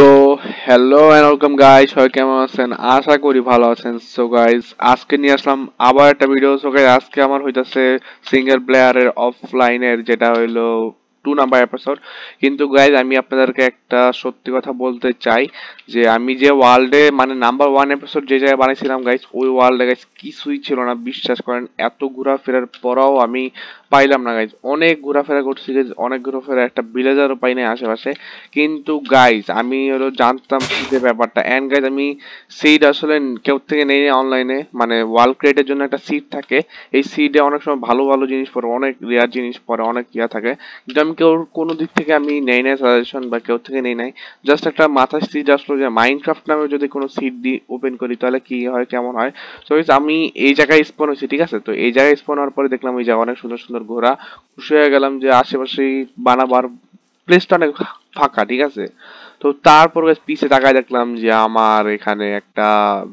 So hello and welcome guys, how are you? Asha kori bhalo achen. So guys, আজকে নিয়ে আসলাম আবার একটা video. So guys, আজকে আমার হইতাছে সিঙ্গেল প্লেয়ারের অফলাইন এর, যেটা হলো 2 নাম্বার এপিসোড। কিন্তু গাইস, আমি আপনাদেরকে একটা সত্যি কথা বলতে চাই যে আমি যে ওয়ার্ল্ডে মানে নাম্বার 1 এপিসোড যে জায়গায় বানাইছিলাম গাইস, ওই ওয়ার্ল্ডে গাইস কিছুই ছিল না, বিশ্বাস করেন। এত ঘোরাফেরার পরেও আমি পাইলাম না গাইস। অনেক ঘোরাফেরা করছি গাইস, অনেক ঘোরাফেরা, একটা ভিলেজারও পাই নাই আশেপাশে। কিন্তু গাইস আমি হলো জানতাম যে ব্যাপারটা, এন্ড গাইস আমি সিড আসলে কেউ থেকে নেই অনলাইনে, মানে ওয়ার্ল্ড ক্রিয়েটের জন্য একটা সিড থাকে। এই সিডে অনেক সময় ভালো ভালো জিনিস পড়ে, অনেক রেয়ার জিনিস পড়ে, অনেক ইয়া থাকে, যেটা কেউ কোনো দিক থেকে আমি নেই নাই সাজেশন বা কেউ থেকে নেই নাই। জাস্ট একটা মাথা সিড আসলো যে মাইনক্রাফট নামে যদি কোনো সিড দিয়ে ওপেন করি তাহলে কি হয়, কেমন হয়। সো আমি এই জায়গায় স্পন হয়েছি, ঠিক আছে। তো এই জায়গায় স্পন হওয়ার পরে দেখলাম এই জায়গায় অনেক সুন্দর সুন্দর ঘোরা, খুশি হয়ে গেলাম যে আশেপাশে বানাবার প্লেসটা অনেক ফাঁকা, ঠিক আছে। তো তারপর পিছে তাকায় দেখলাম যে আমার এখানে একটা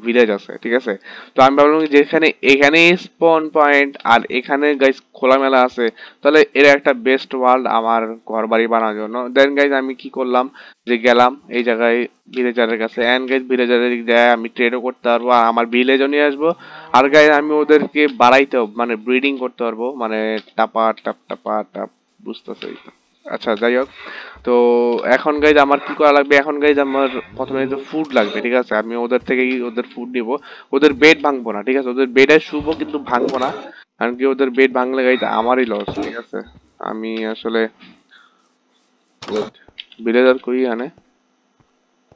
ভিলেজ আছে, ঠিক আছে। তো আমি ভাবলাম যেখানে এখানে স্পন পয়েন্ট আর এখানে গাইস খোলামেলা আছে, তাহলে এটা একটা বেস্ট ওয়ার্ল্ড আমার ঘর বাড়ি বানানোর জন্য। দেন গাইস আমি কি করলাম যে গেলাম এই জায়গায় ভিলেজারের কাছে, এন্ড গাইস ভিলেজারের জায়গায় আমি ট্রেডও করতে পারবো আর আমার ভিলেজও নিয়ে আসবো। আর গাইস আমি ওদেরকে বাড়াইতে মানে ব্রিডিং করতে পারবো, মানে টাপা টাপ টাপা টাপ, বুঝতেছি। আচ্ছা যাই হোক, তো এখন গাইজ আমার কি করা লাগবে? এখন গাইজ আমার প্রথমে তো ফুড লাগবে, ঠিক আছে। আমি ওদের থেকে ওদের ফুড নিব, ওদের বেড ভাঙবো না, ঠিক আছে। ওদের বেডে শুবো কিন্তু ভাঙবো না, কারণ কি ওদের বেড ভাঙলে গাইজ আমারই লস, ঠিক আছে। আমি আসলে ভিলেজার কই আনে,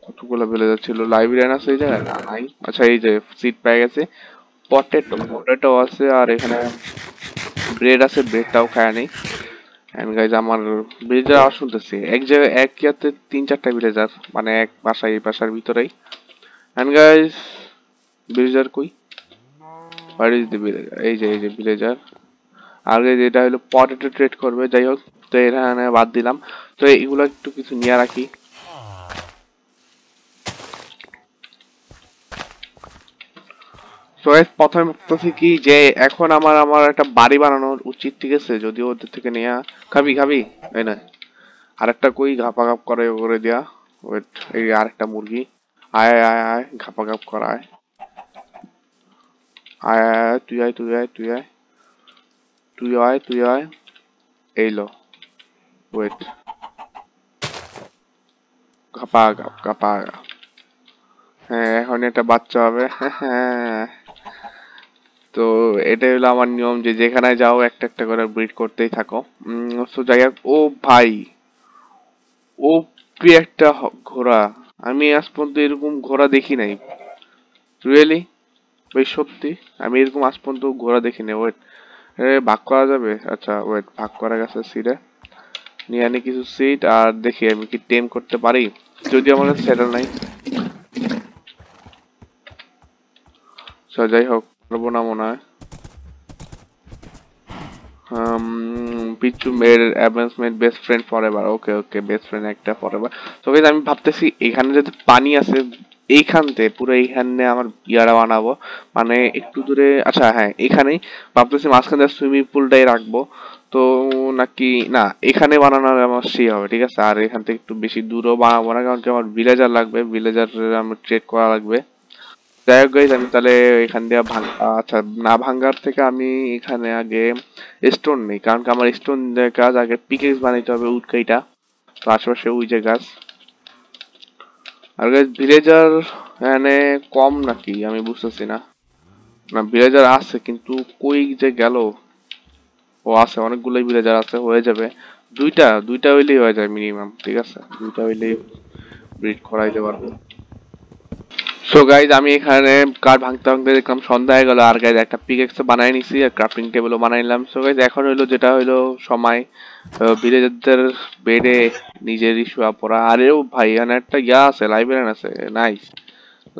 কতগুলো ভিলেজার ছিল, লাইব্রেরিয়ান আছে এই জায়গায় না নাই। আচ্ছা এই যে সিট পেয়ে গেছে, পটেটো পটেটো আছে আর এখানে ব্রেড আছে, ব্রেডটাও খায় নেই। এন্ড গাইজ আমার ভিলেজার আওয়াজ শুনতেছি এক জায়গায়, এক ইয়াতে 3-4টা ভিলেজার, মানে এক বাসায়, এই বাসার ভিতরেই। এন্ড গাইজ ভিলেজার কই, হোয়াট ইজ দ্য ভিলেজার? এই যে এই যে ভিলেজার। আর গাইজ এটা হলো পটেটো ট্রেড করবে, যাই হোক। তো এখানে বাদ দিলাম, তো এইগুলো একটু কিছু নিয়ে রাখি। প্রথমে বলতেছি কি যে এখন আমার একটা বাড়ি বানানোর উচিত, ঠিক আছে। যদি ওদের থেকে নেয়া খাবি খাবি এই না, আর একটা কই ঘাপাঘাপ করে করে দেয়া। ওয়েট, এই আর একটা মুরগি, আয় আয় আয় ঘাপাঘাপ করায়, আয় আয় তুই আয় তুই আয় তুই আয় তুই আয় তুই আয়, এই লো। ওয়েট, ঘাপা ঘাপ ঘাপা, হ্যাঁ এখন একটা বাচ্চা হবে, হ্যাঁ। তো এটাই হলো আমার নিয়ম যে যেখানে যাও একটা একটা করে ব্রিড করতেই থাকো। সো যাই হোক, ও ভাই ও পি একটা ঘোড়া, আমি আজ পর্যন্ত এরকম ঘোড়া দেখি নাই রিয়েলি, ওই সত্যি আমি এরকম আজ পর্যন্ত ঘোড়া দেখি নাই। ওয়েট, ভাগ করা যাবে? আচ্ছা ওয়েট, ভাগ করা গেছে। সিটে নিয়ে আনি কিছু সিট, আর দেখি আমি কি টেম করতে পারি, যদি আমার সেটেল নাই। সো যাই হোক, পারবো না মনে হয়। পিচ্ছু made advancement best friend forever, okay okay, best friend একটা ফর এভার। তো গাইস আমি ভাবতেছি এখানে যদি পানি আছে এইখানতে পুরো এইখানে আমার ইয়ারা বানাবো, মানে একটু দূরে। আচ্ছা হ্যাঁ এখানেই ভাবতেছি, মাঝখানে সুইমিং পুলটাই রাখবো। তো নাকি না এখানে বানানোর আমার সেই হবে, ঠিক আছে। আর এখান থেকে একটু বেশি দূরও বানাবো না, কারণ কি আমার ভিলেজার লাগবে, ভিলেজার আমার ট্রেড করা লাগবে। যাই হোক গাইজ আমি তাহলে এখান দিয়ে আচ্ছা না ভাঙ্গার থেকে আমি এখানে আগে স্টোন নেই, কারণ কি আমার স্টোন কাজ আগে পিকেক্স বানাইতে হবে উটকাইটা। তো আশেপাশে ওই যে গাছ। আর গাইজ ভিলেজার এখানে কম নাকি আমি বুঝতেছি না, না ভিলেজার আছে কিন্তু কই যে গেল? ও আছে, অনেকগুলোই ভিলেজার আছে, হয়ে যাবে। দুইটা হইলেই হয়ে যায় মিনিমাম, ঠিক আছে। দুইটা হইলেই ব্রিড করাইতে পারবো। সো গাইজ আমি এখানে কাঠ ভাঙতে ভাঙতে দেখলাম সন্ধ্যা হয়ে গেল। আর গাইজ একটা পিকেক্স বানাই নিছি আর ক্রাফটিং টেবিলও বানাই নিলাম। সো গাইজ এখন হইলো যেটা হইলো সময়, ভিলেজারদের বেডে নিজের ইস্যুয়া পড়া। আরেও ভাই এখানে একটা ইয়া আছে, লাইব্রেরিয়ান আছে, নাইস।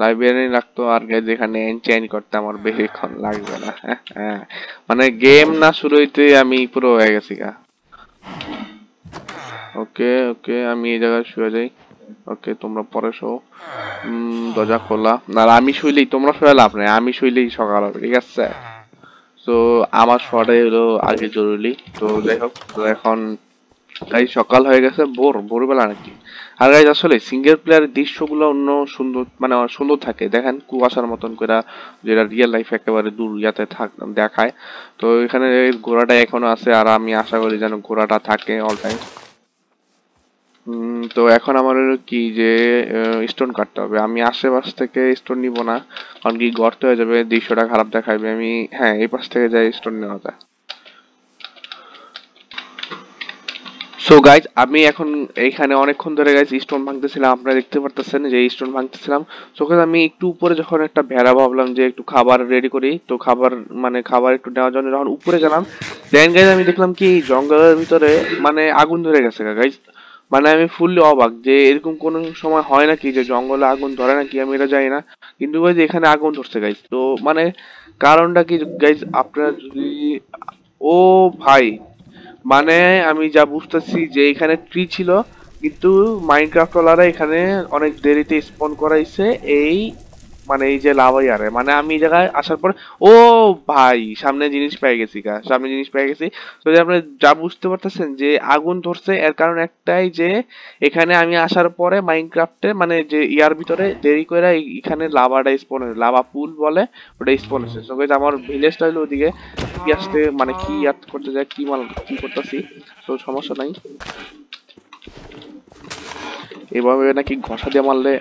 লাইব্রেরিয়ান লাগতো। আর গাইজ এখানে এনচ্যান্ট করতে আমার বেশিক্ষণ লাগবে না, হ্যাঁ মানে গেম না শুরু হইতে আমি পুরো হয়ে গেছি গা। ওকে ওকে আমি এই জায়গায় শুয়ে যাই, ওকে তোমরা পরে শো। দরজা খোলা, আর আমি শুইলেই তোমরা শুয়ে লাভ নাই, আমি শুইলেই সকাল হবে, ঠিক আছে। তো আমার শোয়াটাই হলো আগে জরুরি। তো যাই হোক, তো এখন গাইস সকাল হয়ে গেছে ভোরবেলা নাকি। আর গাইস আসলে সিঙ্গেল প্লেয়ার দৃশ্যগুলো অন্য সুন্দর, মানে সুন্দর থাকে। দেখেন কুয়াশার মতন করে, যেটা রিয়েল লাইফ একেবারে দূর ইয়াতে দেখায়। তো এখানে ঘোড়াটা এখনো আছে, আর আমি আশা করি যেন ঘোড়াটা থাকে অল টাইম। তো এখন আমার কি যে স্টোন কাটতে হবে। আমি আশেপাশ থেকে স্টোন নিব না, কারণ কি গর্ত হয়ে যাবে, দৃশ্যটা খারাপ দেখাবে। আমি হ্যাঁ এই পাশ থেকে যাই স্টোন নেওয়া যায়। সো গাইজ আমি এখন এইখানে অনেকক্ষণ ধরে গাইজ স্টোন ভাঙতেছিলাম, আপনারা দেখতে পারতেছেন যে স্টোন ভাঙতেছিলাম। সো গাইজ আমি একটু উপরে যখন একটা ভেড়া ভাবলাম যে একটু খাবার রেডি করি, তো খাবার একটু নেওয়ার জন্য যখন উপরে গেলাম, দেন গাইজ আমি দেখলাম কি জঙ্গলের ভিতরে মানে আগুন ধরে গেছে গাইজ। মানে আমি ফুললি অবাক যে এরকম কোনো সময় হয় নাকি যে জঙ্গলে আগুন ধরে নাকি, আমি এটা জানি না, কিন্তু গাইজ এখানে আগুন ধরছে গাইজ। তো মানে কারণটা কি গাইজ আপনারা যদি, ও ভাই মানে আমি যা বুঝতেছি যে এখানে ট্রি ছিল, কিন্তু মাইনক্রাফট ওয়ালারা এখানে অনেক দেরিতে স্পন করাইছে এই মানে এই যে লাভাইয়ারে। মানে আমি এই জায়গায় আসার পর ও ভাই সামনে জিনিস পেয়ে গেছি, তো আপনি যা বুঝতে পারতেছেন যে আগুন ধরছে এর কারণ একটাই যে এখানে আমি আসার পরে মাইনক্রাফটে মানে যে ইয়ার ভিতরে দেরি করে এখানে লাভাটা স্পন হয়েছে, লাভা পুল বলে ওটা স্পন হয়েছে। তো আমার ভিলেজটা হলো ওদিকে কি আসতে, মানে কি ইয়াদ করতে যায় কি মাল কি করতেছি, তো সমস্যা নাই। এভাবে নাকি ঘষা দিয়ে মারলে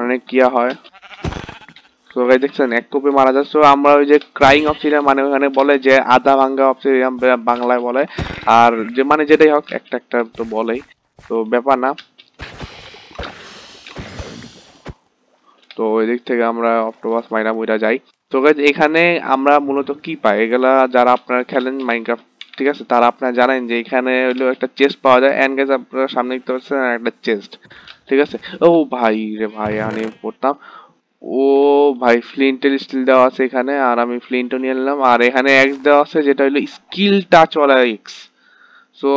অনেক কিয়া হয়। তো গাইস দেখছেন এক কোপে মারা যাচ্ছে। আমরা ওই যে ক্রাইং অপশন, মানে ওখানে বলে যে আধা ভাঙ্গা অপশন বাংলায় বলে, আর যে মানে যেটাই হোক একটা একটা তো বলেই, তো ব্যাপার না। তো ওই দিক থেকে আমরা অক্টোপাস মাইনা বইটা যাই। তো গাইস এখানে আমরা মূলত কি পাই, এগুলা যারা আপনারা খেলেন মাইনক্রাফট ঠিক আছে তারা আপনারা জানেন যে এখানে হলো একটা চেস্ট পাওয়া যায়। এন্ড গাইস আপনারা সামনে দেখতে পাচ্ছেন একটা চেস্ট, ঠিক আছে। ও ভাই রে ভাই আমি পড়তাম, ও ভাই ফ্লিন্টের স্টিল দেওয়া আছে এখানে, আর আমি ফ্লিন্টও নিয়ে নিলাম। আর এখানে এক্স দেওয়া আছে যেটা হলো স্কিল টাচ ওয়ালা এক্স। সো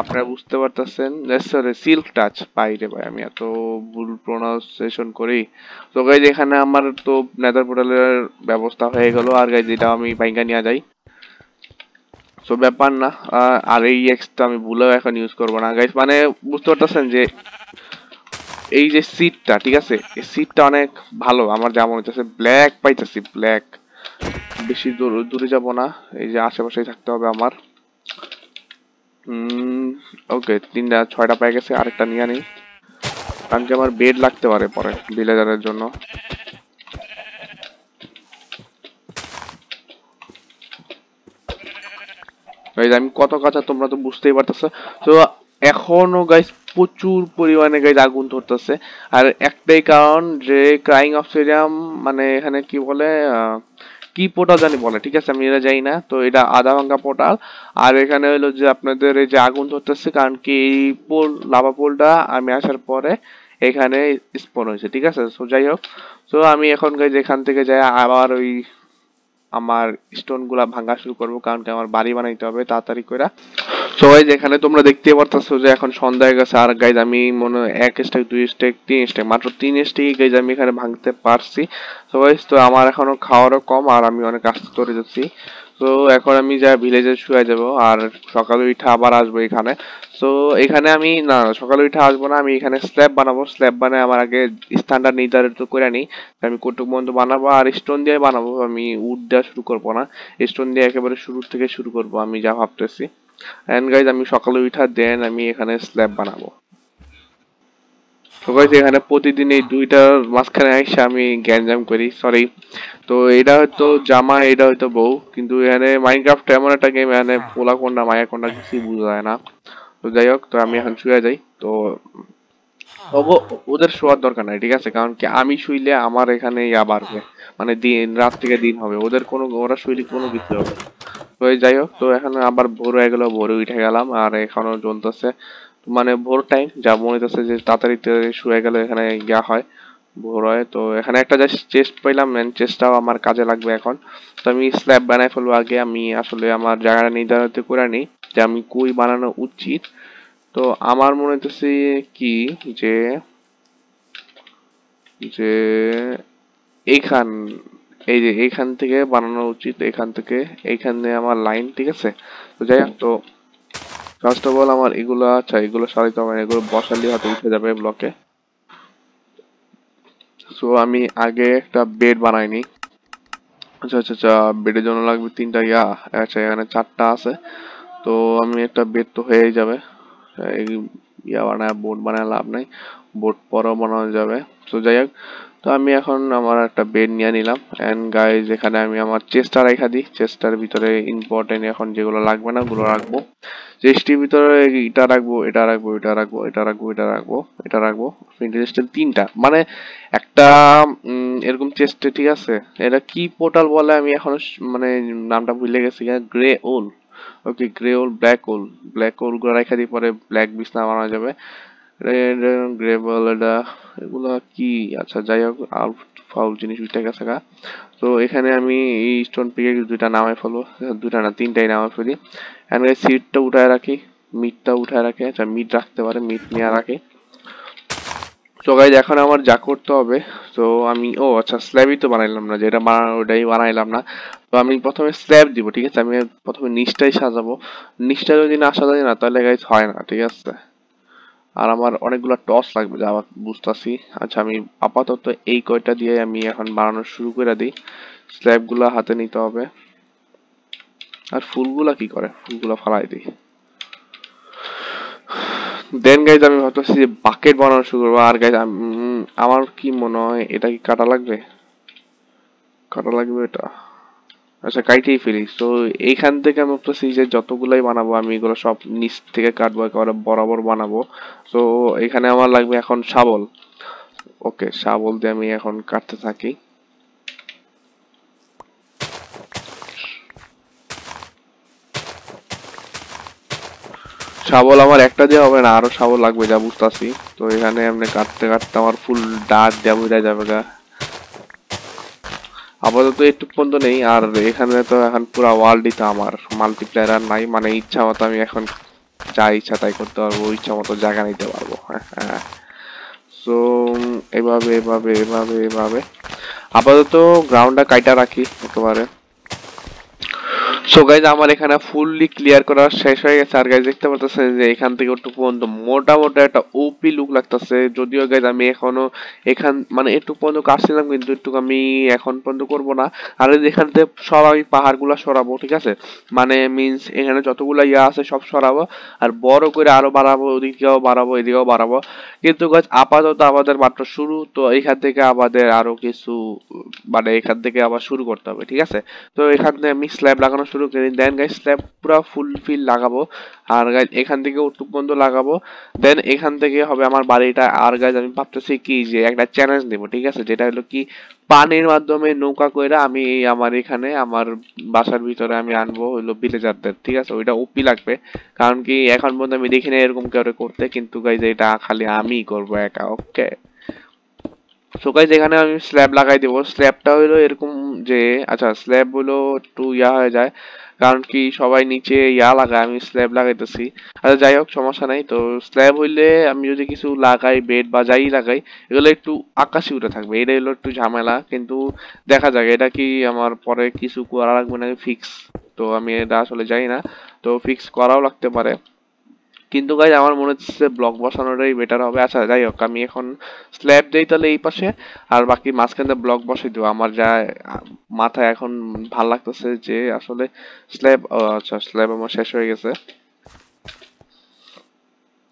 আপনারা বুঝতে পারতেছেন সরি সিল্ক টাচ, বাইরে ভাই আমি এত ভুল প্রোনাউন্সিয়েশন করি। তো গাইজ এখানে আমার তো নেদার পোর্টালের ব্যবস্থা হয়ে গেল, আর গাইজ এটা আমি বাইঙ্গা নিয়ে যাই, তো ব্যাপার না। আর এই এক্সটা আমি ভুলেও এখন ইউজ করবো না গাইজ। মানে বুঝতে পারতেছেন যে এই যে সিটটা ঠিক আছে, এই সিটটা অনেক ভালো, আমার যেমন হচ্ছে ব্ল্যাক পাইতেছি ব্ল্যাক। বেশি দূরে যাব না, এই যে আশেপাশেই থাকতে হবে আমার। ওকে 6টা পেয়ে গেছে, আরেকটা নিয়ে নেই কারণ কি আমার বেড লাগতে পারে পরে ভিলেজারের জন্য। আমি কত কাঁচা তোমরা তো বুঝতেই পারতেছ। তো এখনো গাইস প্রচুর পরিমাণে গাইস আগুন ধরতেছে, আর একটাই কারণ যে ক্রাইং অপসিডিয়াম মানে এখানে কি বলে কি পোর্টাল জানি বলে, ঠিক আছে আমি এটা যাই না। তো এটা আধা ভাঙ্গা পোর্টাল, আর এখানে হলো যে আপনাদের এই যে আগুন ধরতেছে কারণ কি এই পোল লাভা পোলটা আমি আসার পরে এখানে স্পন হয়েছে, ঠিক আছে। তো যাই হোক, তো আমি এখন গাইস এখান থেকে যাই আবার ওই আমার স্টোন গুলা ভাঙা শুরু করবো, কারণ কি আমার বাড়ি বানাইতে হবে তাড়াতাড়ি করে। সো গাইস এখানে তোমরা দেখতে পারতেছো যে এখন সন্ধ্যা হয়ে গেছে, আর গাইস আমি মনে 1 স্টেক 2 স্টেক 3 স্টেক মাত্র 3 স্টেক গাইস আমি এখানে ভাঙতে পারছি। সো গাইস তো আমার এখনো খাওয়ারও কম, আর আমি অনেক কাজ করে যাচ্ছি। তো এখন আমি যা ভিলেজে শুয়ে যাব, আর সকালে উঠে আবার আসবো এখানে। তো এখানে আমি না সকালে উঠে আসবো না, আমি এখানে স্ল্যাব বানাবো। স্ল্যাব বানায় আমার আগে স্থানটা নির্ধারিত করে নিই, আমি কটুক বন্ধু বানাবো আর স্টোন দিয়ে বানাবো। আমি উড দেওয়া শুরু করবো না, স্টোন দিয়ে একেবারে শুরু থেকে শুরু করবো আমি যা ভাবতেছি। এন্ড গাইজ আমি সকালে উঠা দেন আমি এখানে স্ল্যাব বানাবো। তো গাইজ এখানে প্রতিদিন এই দুইটার মাঝখানে এসে আমি গ্যাঞ্জাম করি, সরি। তো এটা হয়তো জামা, এটা হয়তো বউ, কিন্তু এখানে মাইনক্রাফট এমন একটা গেম এখানে পোলা কোনটা মায়া কোনটা কিছু বোঝা যায় না। তো যাই হোক, তো আমি এখন শুয়ে যাই। তো ওদের শোয়ার দরকার নাই, ঠিক আছে, কারণ কি আমি শুইলে আমার এখানে ইয়া বাড়বে, মানে দিন রাত থেকে দিন হবে, ওদের কোনো ওরা শুইলে কোনো কিছু হবে। তো যাই হোক, তো এখন আবার ভোর হয়ে গেল, ভোরে উঠে গেলাম, আর এখনো জ্বলতেছে মানে ভোর টাইম যা মনে হচ্ছে যে তাড়াতাড়ি শুয়ে গেল এখানে ইয়া হয় ভোর হয়। তো এখানে একটা জাস্ট চেস্ট পাইলাম, চেস্টটাও আমার কাজে লাগবে এখন। তো আমি স্ল্যাব বানাই ফেলবো আগে, আমি আসলে আমার জায়গাটা নির্ধারিত করে নিই যে আমি কই বানানো উচিত। তো আমার মনে হচ্ছে কি যে যে এইখান এই যে এইখান থেকে বানানো উচিত, এখান থেকে এইখানে আমার লাইন, ঠিক আছে। তো যাই হোক, তো First of all, আমার এগুলো আচ্ছা এগুলো সারিতে আমার এগুলো বসালি হাতে উঠে যাবে ব্লকে সো আমি আগে একটা বেড বানাইনি আচ্ছা আচ্ছা আচ্ছা বেডের জন্য লাগবে তিনটা ইয়া আচ্ছা এখানে চারটা আছে তো আমি একটা বেড তো হয়েই যাবে ইয়া বানায় বোর্ড বানায় লাভ নাই বোর্ড পরও বানানো যাবে সো যাই হোক তো আমি এখন আমার একটা বেড নিয়ে নিলাম এন্ড গাইস এখানে আমি আমার চেস্টটা রাখা দিই চেস্টটার ভিতরে ইম্পর্টেন্ট এখন যেগুলো লাগবে না গুলো রাখবো চেস্টের ভিতরে এটা রাখবো এটা রাখবো এটা রাখবো এটা রাখবো এটা রাখবো এটা রাখবো ইন্টারেস্টের তিনটা মানে একটা এরকম চেস্টে ঠিক আছে এটা কি পোর্টাল বলে আমি এখন মানে নামটা ভুলে গেছি grey hole okay grey hole black hole গুলো রাখা দিই পরে ব্ল্যাক বিছনা বানানো যাবে red gravel এটা এগুলা কি আচ্ছা যাই হোক আর ফাউল জিনিস উঠে গেছে গা তো এখানে আমি এই স্টোন পিকে দুইটা নামাই ফেলবো দুইটা না তিনটাই নামাই ফেলি এন্ড এই সিটটা উঠায় রাখি মিটটা উঠায় রাখি আচ্ছা মিট রাখতে পারে মিট নিয়ে রাখি তো गाइस এখন আমার যা করতে হবে তো আমি ও আচ্ছা স্ল্যাবই তো বানাইলাম না যেটা ওইটাই বানাইলাম না তো আমি প্রথমে স্ল্যাব দিব ঠিক আছে আমি প্রথমে নিচটাই সাজাবো নিচটা যদি না সাজাই না তাহলে गाइस হয় না ঠিক আছে আর আমার অনেকগুলা টস লাগবে যা বুঝতাছি আচ্ছা আমি আপাতত এই কয়টা দিয়ে আমি এখন বানানো শুরু করে দেই স্ল্যাবগুলো হাতে নিতে হবে আর ফুলগুলা কি করে ফুলগুলা ফলাই দেই দেন গাইজ আমি ভাবতেছি যে বাকেট বানানো শুরু করব আর গাইজ আমার কি মনে হয় এটা কি কাটা লাগবে এটা আচ্ছা কাইটেই ফেলি সো এইখান থেকে আমি ভাবতেছি যে যতগুলাই বানাবো আমি এগুলো সব নিচ থেকে কাটবো একেবারে বরাবর বানাবো সো এখানে আমার লাগবে এখন শাবল ওকে শাবল দিয়ে আমি এখন কাটতে থাকি শাবল আমার একটা দিয়ে হবে না আরো শাবল লাগবে যা বুঝতেছি তো এখানে আমি কাটতে আমার ফুল দাঁত দিয়ে বুঝা যাবে গা আপাতত একটু পর্যন্ত নেই আর এখানে তো এখন পুরো ওয়ার্ল্ডই তো আমার মাল্টিপ্লেয়ার আর নাই মানে ইচ্ছা মতো আমি এখন যা ইচ্ছা তাই করতে পারবো ইচ্ছা মতো জায়গা নিতে পারবো হ্যাঁ সো এভাবে এভাবে এভাবে এভাবে আপাতত গ্রাউন্ডটা কাইটা রাখি একেবারে সো গাইজ আমার এখানে ফুললি ক্লিয়ার করা শেষ হয়ে গেছে আর গাইজ দেখতে পারতেছে যে এখান থেকে একটু পর্যন্ত মোটামুটি একটা ওপি লুক লাগতেছে যদিও গাইজ আমি এখনো এখান মানে একটু পর্যন্ত কাটছিলাম কিন্তু একটু আমি এখন পর্যন্ত করবো না আর এখান থেকে সব আমি পাহাড়গুলা সরাবো ঠিক আছে মানে মিনস এখানে যতগুলো ইয়া আছে সব সরাবো আর বড় করে আরো বাড়াবো ওদিকেও বাড়াবো এদিকেও বাড়াবো কিন্তু গাইজ আপাতত আমাদের মাত্র শুরু তো এখান থেকে আমাদের আরো কিছু মানে এখান থেকে আবার শুরু করতে হবে ঠিক আছে তো এখান থেকে আমি স্ল্যাব লাগানো দেন গাইজ স্ল্যাব পুরো ফুলফিল লাগাবো আর গাইজ এখান থেকে উটুক বন্ধ লাগাবো দেন এখান থেকে হবে আমার বাড়িটা আর গাইজ আমি ভাবতেছি কি যে একটা চ্যালেঞ্জ দেবো ঠিক আছে যেটা হলো কি পানির মাধ্যমে নৌকা কইরা আমি আমার এখানে আমার বাসার ভিতরে আমি আনবো হলো ভিলেজারদের ঠিক আছে ওইটা ওপি লাগবে কারণ কি এখন পর্যন্ত আমি দেখি না এরকম কেউ করতে কিন্তু গাইজ এটা খালি আমিই করবো একা ওকে সো গাইজ এখানে আমি স্ল্যাব লাগাই দেবো স্ল্যাবটা হলো এরকম যে আচ্ছা স্ল্যাব হলো একটু ইয়া হয়ে যায় কারণ কি সবাই নিচে ইয়া লাগায় আমি স্ল্যাব লাগাইতেছি আচ্ছা যাই হোক সমস্যা নাই তো স্ল্যাব হইলে আমি যদি কিছু লাগাই বেড বা যাই লাগাই এগুলো একটু আকাশে উঠে থাকবে এটা হলো একটু ঝামেলা কিন্তু দেখা যাক এটা কি আমার পরে কিছু করা লাগবে না ফিক্স তো আমি এটা আসলে যাই না তো ফিক্স করাও লাগতে পারে কিন্তু গাইজ আমার মনে হচ্ছে ব্লক বসানোটাই বেটার হবে আচ্ছা যাই হোক আমি এখন স্ল্যাব দেই তাহলে এই পাশে আর বাকি মাঝখানে ব্লক বসিয়ে দেবো আমার যা মাথায় এখন ভাল লাগতেছে যে আসলে স্ল্যাব আচ্ছা স্ল্যাব আমার শেষ হয়ে গেছে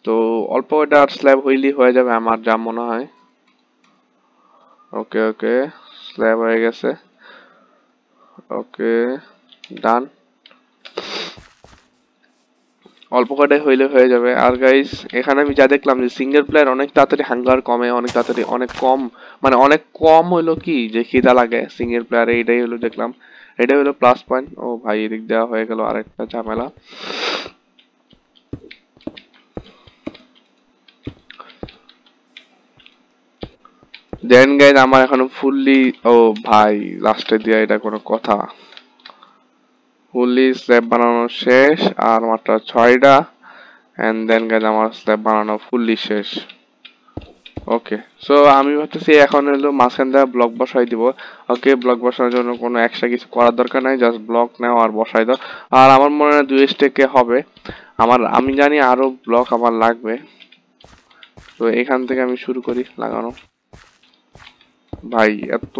তো অল্প এটা আর স্ল্যাব হইলেই হয়ে যাবে আমার যা মনে হয় ওকে ওকে স্ল্যাব হয়ে গেছে ওকে ডান অল্প কটাই হইলে হয়ে যাবে আর গাইজ এখানে আমি যা দেখলাম যে সিঙ্গেল প্লেয়ার অনেক তাড়াতাড়ি হাঙ্গার কমে অনেক তাড়াতাড়ি অনেক কম মানে অনেক কম হলো কি যে খিদা লাগে সিঙ্গেল প্লেয়ারে এটাই হলো দেখলাম এটাই হলো প্লাস পয়েন্ট ও ভাই এদিক দেওয়া হয়ে গেল আরেকটা ঝামেলা দেন গাইজ আমার এখনো ফুললি ও ভাই লাস্টে দেওয়া এটা কোনো কথা ফুললি স্ল্যাব বানানো শেষ আর মাত্র 6টা এন্ড দেন গাইজ আমার স্ল্যাব বানানো ফুললি শেষ ওকে সো আমি ভাবতেছি এখন হলো মাঝখান দিয়ে ব্লক বসাই দিব ওকে ব্লক বসানোর জন্য কোনো এক্সট্রা কিছু করার দরকার নাই জাস্ট ব্লক নাও আর বসাই দাও আর আমার মনে হয় 2 স্টেকে হবে আমার আমি জানি আরো ব্লক আমার লাগবে তো এখান থেকে আমি শুরু করি লাগানো ভাই এত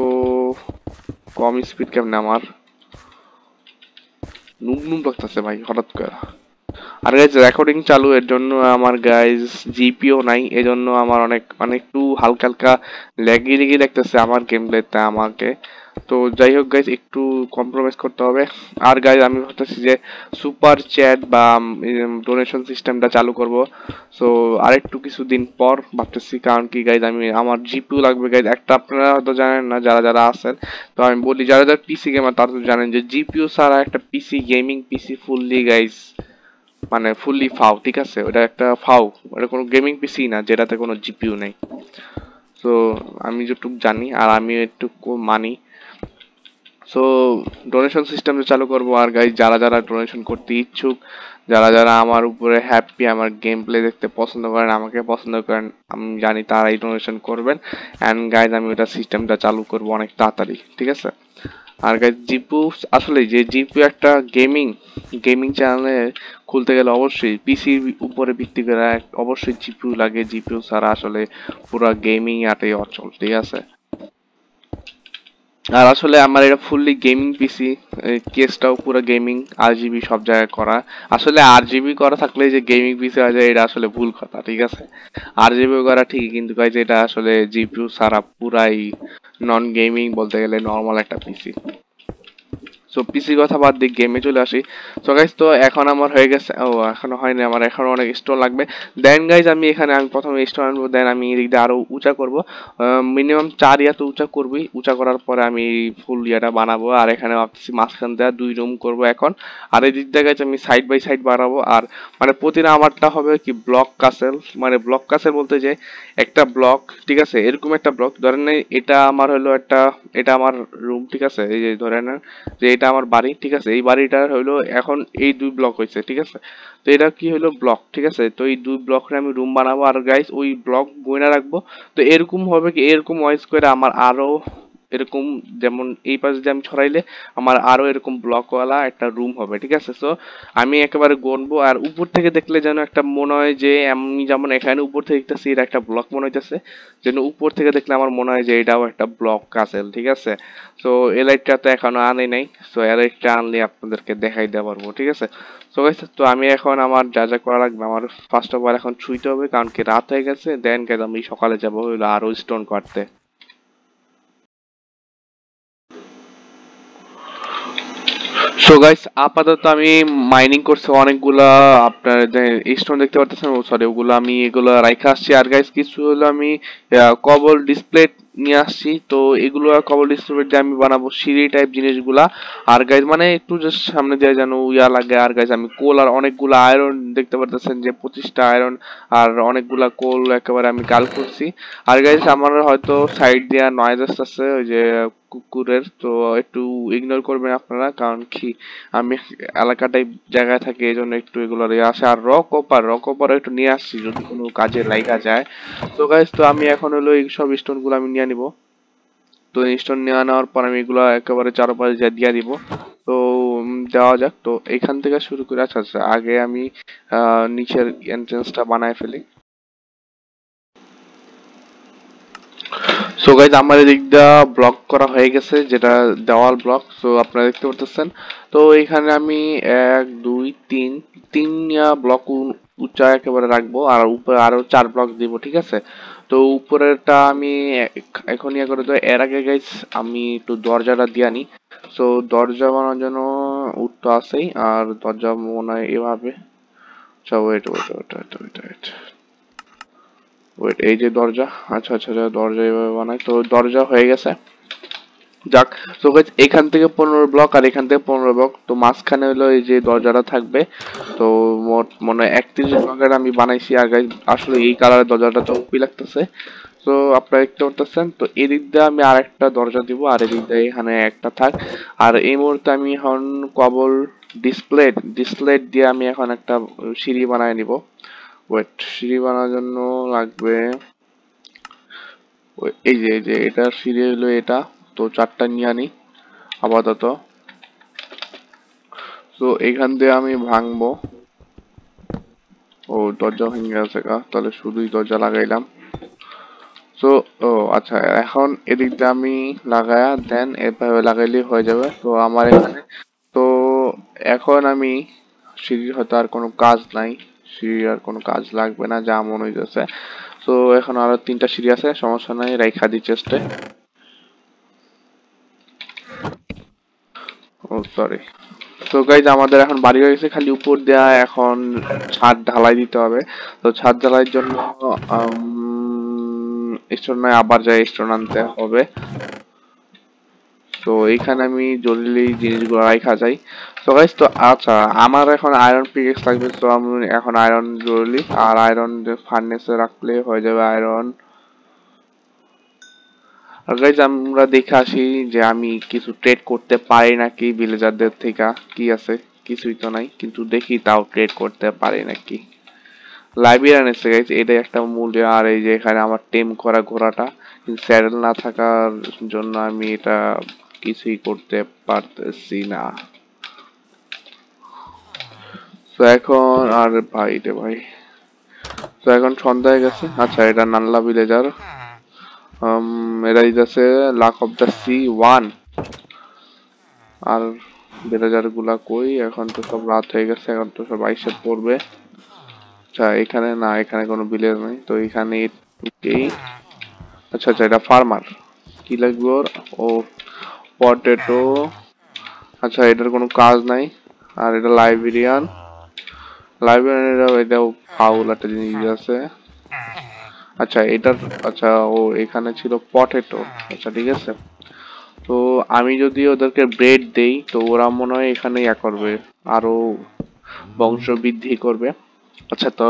কম স্পিড কেমনে আমার নুম নুম লাগতেছে ভাই হঠাৎ করে আর गाइस রেকর্ডিং চালু এর জন্য আমার गाइस জিপিও নাই এজন্য আমার অনেক মানে একটু হালকা হালকা ল্যাগি ল্যাগি লাগতেছে আমার গেমপ্লেতে আমাকে তো যাই হোক गाइस একটু কম্প্রোমাইজ করতে হবে আর गाइस আমি ভাবতেছি যে সুপার চ্যাট বা ডোনেশন সিস্টেমটা চালু করব সো আরেকটু কিছুদিন পর ভাবতেছি কারণ কি गाइस আমি আমার জিপিও লাগবে गाइस একটা আপনারা হয়তো জানেন না যারা যারা আছেন তো আমি বলি যারা যারা পিসি গেমার তারা তো জানেন যে জিপিও ছাড়া একটা PC gaming PC fully guys মানে ফুললি ফাও ঠিক আছে ওটা একটা ফাও ওটা কোনো গেমিং পিসি না যেটাতে কোনো জিপিইউ নাই সো আমি যতটুক জানি আর আমি একটু মানি সো ডোনেশন সিস্টেম চালু করব আর गाइस যারা যারা ডোনেশন করতে ইচ্ছুক যারা যারা আমার উপরে হ্যাপি আমার গেমপ্লে দেখতে পছন্দ করেন আমাকে পছন্দ করেন আমি জানি তারাই ডোনেশন করবেন এন্ড गाइस আমি ওটা সিস্টেমটা চালু করব অনেক তাড়াতাড়ি ঠিক আছে আর गाइस জিপিইউ আসলে যে জিপিইউ একটা গেমিং চ্যানেলে খুলতে গেলে অবশ্যই পিসি উপরে ভিত্তি করে অবশ্যই জিপিইউ লাগে জিপিইউ ছাড়া আসলে পুরো গেমিং আটে অচল ঠিক আছে আর আসলে আমার এটা ফুললি গেমিং পিসি কেসটাও পুরো গেমিং আরজিবি সব জায়গায় করা আসলে আরজিবি করা থাকলে যে গেমিং পিসি হয় এটা আসলে ভুল কথা ঠিক আছে আরজিবি করা ঠিক কিন্তু गाइस এটা আসলে জিপিইউ ছাড়া পুরাই নন গেমিং বলতে গেলে নরমাল একটা পিসি সো পিসি কথা বাদ দিয়ে গেমে চলে আসি সো गाइस তো এখন আমার হয়ে গেছে ও এখনো হয়নি আমার এখনো অনেক স্টোন লাগবে দেন गाइस আমি এখানে আমি প্রথমে স্টোন আনবো দেন আমি এদিকে আরো উঁচা করব মিনিমাম 4 ইয়া তো উঁচা করবই উঁচা করার পরে আমি ফুল ইয়াটা বানাবো আর এখানে ভাবছি মাঝখান দেয়া দুই রুম করব এখন আর এদিকে गाइस আমি সাইড বাই সাইড বানাবো আর মানে প্রতিদিন আমারটা হবে কি ব্লক ক্যাসেল মানে ব্লক ক্যাসেল বলতে যে একটা ব্লক ঠিক আছে এরকম একটা ব্লক ধরেন এটা আমার হলো একটা এটা আমার রুম ঠিক আছে এই যে ধরেন যে এটা আমার বাড়ি ঠিক আছে এই বাড়িটা হলো এখন এই দুই ব্লক হইছে ঠিক আছে তো এটা কি হলো ব্লক ঠিক আছে তো এই দুই ব্লকে আমি রুম বানাবো আর गाइस ওই ব্লক গোনা রাখবো তো এরকম হবে কি এরকম ওয়াইজ করে আমার আরো এরকম যেমন এই পাশে যে আমি ছড়াইলে আমার আরো এরকম ব্লক वाला একটা রুম হবে ঠিক আছে সো আমি একবারে গুনবো আর উপর থেকে দেখলে যেন একটা মনে হয় যে আমি যেমন এখানে উপর থেকে দেখতেছি এটা একটা ব্লক মনে হইতাছে যেন উপর থেকে দেখলে আমার মনে হয় যে এটাও একটা ব্লক ক্যাসেল ঠিক আছে সো এই লাইটটা তো এখনো আনি নাই সো এর একটা আনলে আপনাদেরকে দেখাই দেব পারবো ঠিক আছে সো गाइस তো আমি এখন আমার যা যা করা লাগবে আমার ফার্স্ট অফ অল এখন শুইতে হবে কারণ কি রাত হয়ে গেছে দেন গাইস আমি সকালে যাব হলো আরো স্টোন করতে So guys, আপাতত আমি মাইনিং করছি অনেকগুলা আপনারা স্টোন দেখতে পাচ্ছেন সরি ওগুলো আমি এগুলো রাইখা আসছি আর गाइस কিছু হলো আমি কবল ডিসপ্লে নিয়ে আসছি তো এগুলো কবল ডিসপ্লে দিয়ে আমি বানাবো সিঁড়ি টাইপ জিনিসগুলা আর गाइस মানে একটু জাস্ট সামনে দিয়ে যেন ইয়া লাগে আর गाइस আমি কোল আর অনেকগুলা আয়রন দেখতে পাচ্ছেন যে 25টা আয়রন আর অনেকগুলা কোল একেবারে আমি কাল করছি আর गाइस আমার হয়তো সাইড দেয়া নয়েজ আসছে ওই যে কুকুরের তো একটু ইগনোর করবেন আপনারা কারণ কি আমি এলাকাটাই জায়গায় থাকি এজন্য একটু এগুলোর আসে আর রক ওপার একটু নিয়ে আসছি যদি কোনো কাজে লাগা যায় তো गाइस তো আমি এখন হলো এই সব স্টোনগুলো আমি নিয়ে নিব তো স্টোন নিয়ে আনার পর আমি এগুলো একেবারে চারপাশে যা দিয়ে দিব তো দেওয়া যাক তো এইখান থেকে শুরু করে আচ্ছা আগে আমি নিচের এন্ট্রান্সটা বানায় ফেলি So guys, আমার এদিকটা ব্লক করা হয়ে গেছে যেটা দেওয়াল ব্লক সো আপনারা দেখতে পাচ্ছেন তো এখানে আমি 1 2 3 ব্লক উচ্চা একেবারে রাখবো আর উপরে আরো 4 ব্লক দেব ঠিক আছে তো উপরেরটা আমি এখন ইয়া করে দাও এর আগে गाइस আমি একটু দরজাটা দিয়া নি সো দরজা বানানোর জন্য উঠতে আছেই আর দরজা মনে হয় এভাবে চলো ওয়েট ওয়েট এই যে দরজা আচ্ছা আচ্ছা দরজা এইভাবে বানাই তো দরজা হয়ে গেছে যাক সো गाइस এখান থেকে 15 ব্লক আর এখান থেকে 15 ব্লক তো মাঝখানে হলো এই যে দরজাটা থাকবে তো মোট মনে 31 ব্লকের আমি বানাইছি আর गाइस আসলে এই কালারের দরজাটা তো খুবই লাগতেছে তো আপনারা দেখতে পাচ্ছেন তো এদিক দিয়ে আমি আরেকটা দরজা দিব আর এদিক দিয়ে এখানে একটা থাক আর এই মুহূর্তে আমি এখন কবল ডিসপ্লে দিয়ে আমি এখন একটা সিঁড়ি বানাই নিব ওয়েট সিঁড়ি বানানোর জন্য লাগবে এই যে এটা সিঁড়ি হলো এটা তো 4টা নিয়ে আনি আপাতত তো এইখান দিয়ে আমি ভাঙবো ও দরজা ভেঙে গেছে কা তাহলে শুধুই দরজা লাগাইলাম সো ও আচ্ছা এখন এদিকটা আমি লাগায়া দেন এভাবে লাগাইলে হয়ে যাবে তো আমার এখানে তো এখন আমি সিঁড়ির হয়তো আর কোনো কাজ নাই সিঁড়ি আর কোনো কাজ লাগবে না যা মনে হইতাছে সো এখন আরো তিনটা সিঁড়ি আছে সমস্যা নাই রাইখা দি চেস্টে ও সরি So guys, আমাদের এখন বাড়ি হয়ে গেছে খালি উপর দেয়া এখন ছাদ ঢালাই দিতে হবে তো ছাদ ঢালাইর জন্য স্টোন নাই আবার যাই স্টোন আনতে হবে তো এখানে আমি জরুরি জিনিসগুলো রাখা যাই তো गाइस তো আচ্ছা আমার এখন আয়রন পিকেক্স লাগবে তো আমি এখন আয়রন জরুরি আর আয়রন ফার্নেসে রাখলে হয়ে যাবে আয়রন गाइस আমরা দেখে আসি যে আমি কিছু ট্রেড করতে পারি নাকি ভিলেজারদের থেকে কি আছে কিছুই তো নাই কিন্তু দেখি তাও ট্রেড করতে পারি নাকি লাইব্রেরিয়ান আছে गाइस এটা একটা মূল আর এই যে এখানে আমার টেম করা ঘোড়াটা স্যাডেল না থাকার জন্য আমি এটা কিছুই করতে পারতেছি না তো এখন আর ভাই তো এখন সন্ধ্যা হয়ে গেছে আচ্ছা এটা নাল্লা ভিলেজার मेरा इधर से luck of the sea one और बेराजार गुला कोई अखान तो सब रात है इधर से अखान तो सब आइशर पोर बे अच्छा इखाने ना इखाने कोनो बिलेर नहीं तो इखाने ये अच्छा अच्छा इधर फार्मर कीलक बोर और पोटेटो अच्छा इधर कोनो काज नहीं और इधर लाइब्रेरियन लाइब्रेरियन इधर फाउल अट जिन इधर से আচ্ছা এটা আচ্ছা ও এখানে ছিল পটেটো আচ্ছা ঠিক আছে তো আমি যদি ওদেরকে ব্রেড দেই তো ওরা মনে হয় এখানেই ইয়া করবে আর ও বংশবৃদ্ধি করবে আচ্ছা তো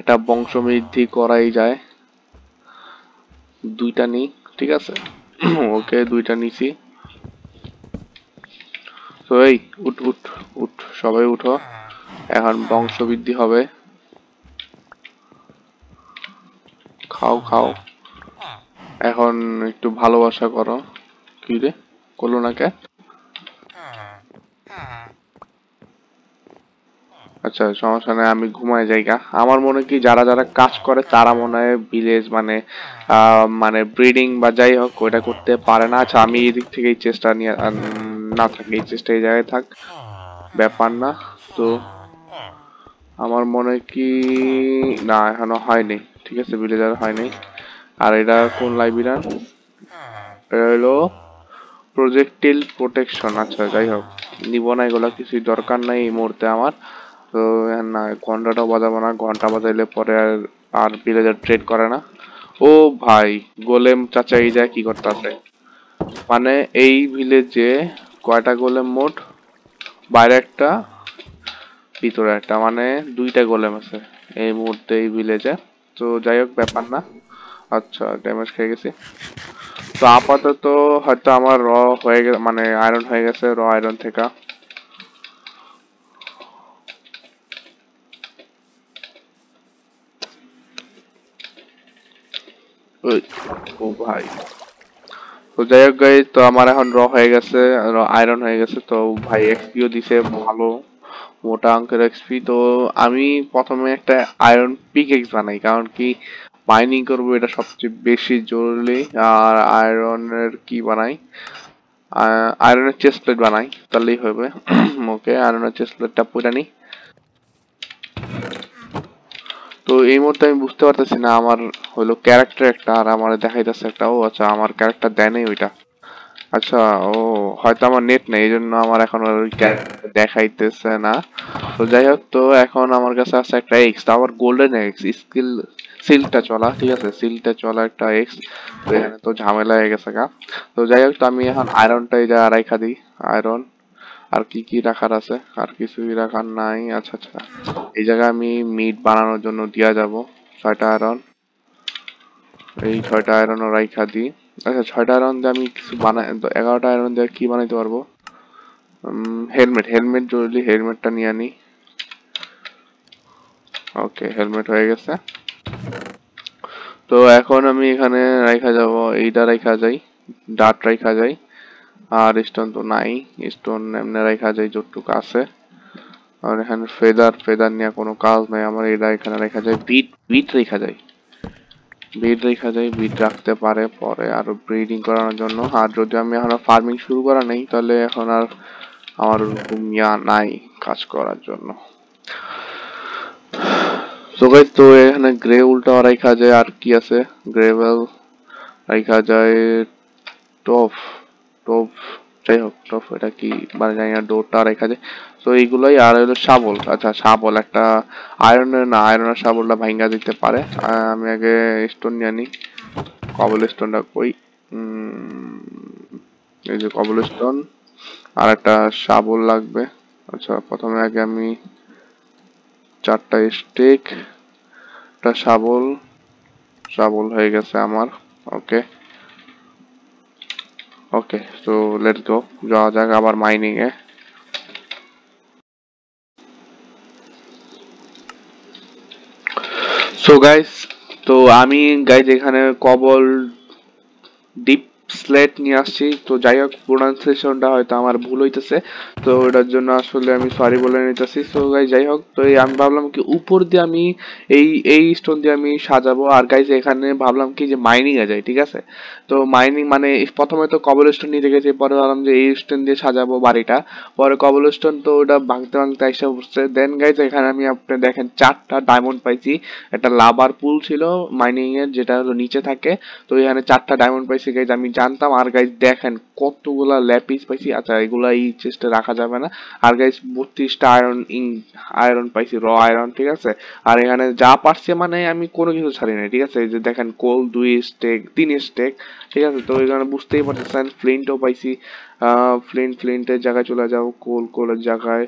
এটা বংশবৃদ্ধি করাই যায় দুইটা নি ঠিক আছে ওকে দুইটা নিছি তো এই উঠ উঠ উঠ সবাই উঠো এখন বংশবৃদ্ধি হবে খাও খাও এখন একটু ভালোবাসা করো কি রে করলো না কে আচ্ছা সমস্যা নাই আমি ঘুমায় যাইগা আমার মনে কি যারা যারা কাজ করে তারা মনে হয় ভিলেজ মানে মানে ব্রিডিং বা যাই হোক ওটা করতে পারে না আচ্ছা আমি এই দিক থেকে এই চেষ্টা নিয়ে না থাকি এই চেষ্টা এই জায়গায় থাক ব্যাপার না তো আমার মনে কি না এখনো হয়নি ঠিক আছে ভিলেজার হয় নাই আর এটা কোন লাইব্রেরিয়ান এটা হলো প্রজেক্টাইল প্রোটেকশন আচ্ছা যাই হোক নিব না এগুলা কিছু দরকার নাই এই মুহূর্তে আমার তো না ঘন্টাটা বাজাবো না ঘন্টা বাজাইলে পরে আর ভিলেজার ট্রেড করে না ও ভাই গোলেম চাচা এই যা কি করতেছে মানে এই ভিলেজে কয়টা গোলেম মোট বাইরে একটা ভিতরে একটা মানে দুইটা গোলেম আছে এই মুহূর্তে এই ভিলেজে তো যাই হোক ব্যাপার না আচ্ছা ড্যামেজ খেয়ে গেছে তো আপাতত হয়তো আমার র হয়ে গেছে মানে আয়রন হয়ে গেছে র আয়রন থেকে ও ভাই তো যাই হোক গাইস তো আমার এখন র হয়ে গেছে আয়রন হয়ে গেছে তো ভাই এক্সপিও দিছে ভালো মোটা অঙ্কের এক্সপি তো আমি প্রথমে একটা আয়রন পিকেক্স বানাই কারণ কি মাইনিং করব এটা সবচেয়ে বেশি জরুরি আর আয়রনের কি বানাই আয়রনের চেস্ট প্লেট বানাই তাহলেই হবে ওকে আয়রনের চেস্ট প্লেটটা পুরা নি তো এই মুহূর্তে আমি বুঝতে পারতেছি না আমার হলো ক্যারেক্টার একটা আর আমার দেখাইতেছে একটা ও আচ্ছা আমার ক্যারেক্টার দেয় নাই ওইটা আচ্ছা ও হয়তো আমার নেট নাই এইজন্য আমার এখন দেখাইতেছে না তো যাই হোক তো এখন আমার কাছে আছে একটা এক্স আবার গোল্ডেন এক্স স্কিল সিলটা চলা ঠিক আছে সিলটা চলা একটা এক্স তো এখানে তো ঝামেলা হয়ে গেছে কা তো যাই হোক তো আমি এখন আয়রনটা এই যা রাখা দিই আয়রন আর কি কি রাখার আছে আর কিছুই রাখার নাই আচ্ছা আচ্ছা এই জায়গা আমি মিট বানানোর জন্য দিয়া যাব 6টা আয়রন এই 6টা আয়রনও রাখা দিই আচ্ছা 6টা আয়রন দিয়ে আমি কিছু বানাই 11টা আয়রন দিয়ে কি বানাইতে পারবো হেলমেট হেলমেট জরুরি হেলমেটটা নিয়ে আনি ওকে হেলমেট হয়ে গেছে তো এখন আমি এখানে রাখা যাব এইটা রাখা যাই ডাট রাখা যাই আর স্টোন তো নাই স্টোন এমনি রাখা যাই যতটুকু আছে আর এখানে ফেদার ফেদার নিয়ে কোনো কাজ নাই, আমার এটা এখানে রেখা যায়, বিট বিট রেখা যায়, বিট রেখা যায়, বিট রাখতে পারে পরে আরো ব্রিডিং করানোর জন্য। আর যদি আমি এখন ফার্মিং শুরু করা নেই তাহলে এখন আর আমার ওরকম ইয়া নাই কাজ করার জন্য। তো এখানে গ্রে উল্টা রেখা যায়, আর কি আছে গ্রেভেল রেখা যায়, টপ টপ যাই হোক টপ এটা কি মানে জানি না, ডোরটা রেখা যায়। তো এইগুলোই আর হলো শাবল। আচ্ছা শাবল একটা আয়রনের না, আয়রনের শাবলটা ভাঙ্গা দিতে পারে। আমি আগে স্টোন নিয়ে নিই, কবল স্টোনটা কই, এই যে কবল স্টোন আর একটা শাবল লাগবে। আচ্ছা প্রথমে আগে আমি চারটা স্টিক একটা শাবল, শাবল হয়ে গেছে আমার। ওকে ওকে তো লেটস গো, যাওয়া যাক আবার মাইনিং এ। সো গাইস তো আমি গাইজ এখানে কবল ডিপ স্লেট নিয়ে আসছি। তো যাই হোক প্রোনাউন্সিয়েশনটা হয়তো আমার ভুল হইতেছে, তো ওটার জন্য আসলে আমি সরি বলে নিতেছি। সো গাইজ যাই হোক, তো আমি ভাবলাম কি উপর দিয়ে আমি এই এই স্টোন দিয়ে আমি সাজাবো। আর গাইজ এখানে ভাবলাম কি যে মাইনিং এ যাই, ঠিক আছে। তো মাইনিং মানে প্রথমে তো কবল স্টোন নিয়ে গেছি, পরে ভাবলাম যে এই স্টোন দিয়ে সাজাবো বাড়িটা, পরে কবল স্টোন তো ওটা ভাঙতে ভাঙতে এসে উঠছে। দেন গাইজ এখানে আমি আপনি দেখেন চারটা ডায়মন্ড পাইছি, একটা লাভার পুল ছিল মাইনিং এর যেটা হলো নিচে থাকে, তো এখানে চারটা ডায়মন্ড পাইছি গাইজ আমি জানতাম। আর গাইজ দেখেন কতগুলা ল্যাপিস পাইছি। আচ্ছা এগুলা এই চেস্টে রাখা যাবে না। আর গাইজ 32টা আয়রন পাইছি, র আয়রন, ঠিক আছে। আর এখানে যা পারছি মানে আমি কোনো কিছু ছাড়ি নাই, ঠিক আছে। এই যে দেখেন কোল 2 স্টেক 3 স্টেক, ঠিক আছে। তো এখানে বুঝতেই পারতেছেন ফ্লিন্টও পাইছি, ফ্লিন্টের জায়গায় চলে যাও, কোলের জায়গায়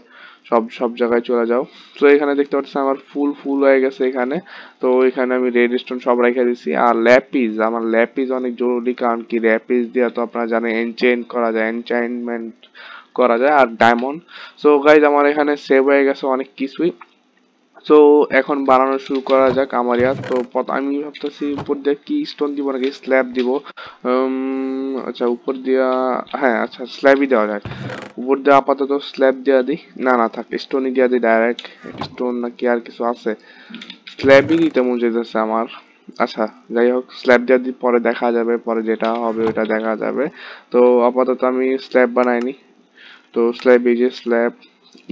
সব জায়গায় চলে যাও। তো এখানে দেখতে পাচ্ছি আমার ফুল হয়ে গেছে এখানে। তো এখানে আমি রেডস্টোন সব রেখে দিয়েছি। আর ল্যাপিস, আমার ল্যাপিস অনেক জরুরি, কারণ কি ল্যাপিস দিয়ে তো আপনারা জানেন এনচেইন করা যায়, এনচেইনমেন্ট করা যায়। আর ডায়মন্ড। সো গাইজ আমার এখানে সেভ হয়ে গেছে অনেক কিছুই। তো এখন বানানো শুরু করা যাক আমার ইয়ার। তো আমি ভাবতেছি উপর দিয়ে কি স্টোন দিব নাকি স্ল্যাব দিব। আচ্ছা উপর দিয়া, হ্যাঁ আচ্ছা স্ল্যাবই দেওয়া যায়, উপর দিয়ে আপাতত স্ল্যাব দেওয়া দিই। না থাক স্টোনই দেওয়া দিই ডাইরেক্ট, স্টোন নাকি আর কিছু আছে, স্ল্যাবই দিতে মন যেতেছে আমার। আচ্ছা যাই হোক স্ল্যাব দেওয়া দিই, পরে দেখা যাবে, পরে যেটা হবে ওটা দেখা যাবে। তো আপাতত আমি স্ল্যাব বানাইনি, তো স্ল্যাব এই যে স্ল্যাব,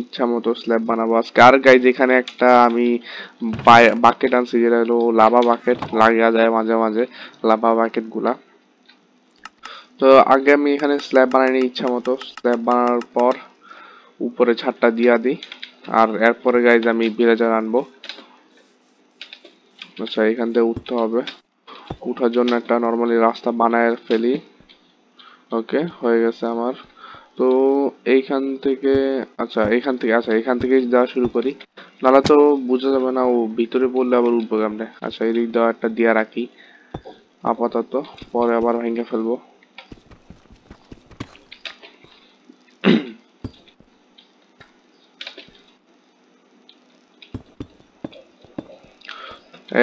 ইচ্ছা মতো স্ল্যাব বানাবো আজকে। আর গাইজ এখানে একটা আমি বাকেট আনছি যেটা হলো লাভা বাকেট, লাগা যায় মাঝে মাঝে লাভা বাকেট গুলা। তো আগে আমি এখানে স্ল্যাব বানাইনি ইচ্ছা মতো, স্ল্যাব বানানোর পর উপরে ছাদটা দিয়া দিই। আর এরপরে গাইজ আমি বিরাজার আনবো। আচ্ছা এখান থেকে উঠতে হবে, উঠার জন্য একটা নর্মালি রাস্তা বানায় ফেলি। ওকে হয়ে গেছে আমার। তো এইখান থেকে আচ্ছা এখান থেকে দেওয়া শুরু করি, নাহলে তো বোঝা যাবে না, ও ভিতরে পড়লে আবার উঠবো কেমনে। আচ্ছা এই দিক দেওয়া একটা দিয়া রাখি আপাতত, পরে আবার ভেঙে ফেলবো।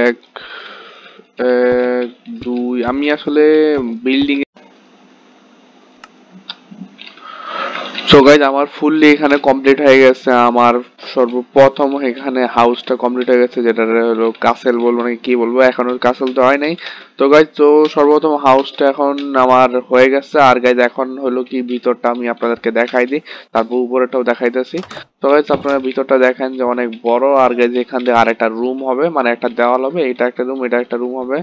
এক এক দুই, আমি আসলে বিল্ডিং। সো গাইজ আমার ফুললি এখানে কমপ্লিট হয়ে গেছে আমার সর্বপ্রথম এখানে হাউসটা কমপ্লিট হয়ে গেছে, যেটা হলো কাসেল বলবো নাকি কি বলবো, এখন কাসেল তো হয় নাই। তো গাইজ তো সর্বপ্রথম হাউসটা এখন আমার হয়ে গেছে। আর গাইজ এখন হলো কি ভিতরটা আমি আপনাদেরকে দেখাই দিই, তারপর উপরেটাও দেখাইতেছি। তো গাইজ আপনারা ভিতরটা দেখেন যে অনেক বড়। আর গাইজ এখান থেকে আর একটা রুম হবে, মানে একটা দেওয়াল হবে, এটা একটা রুম, এটা একটা রুম হবে।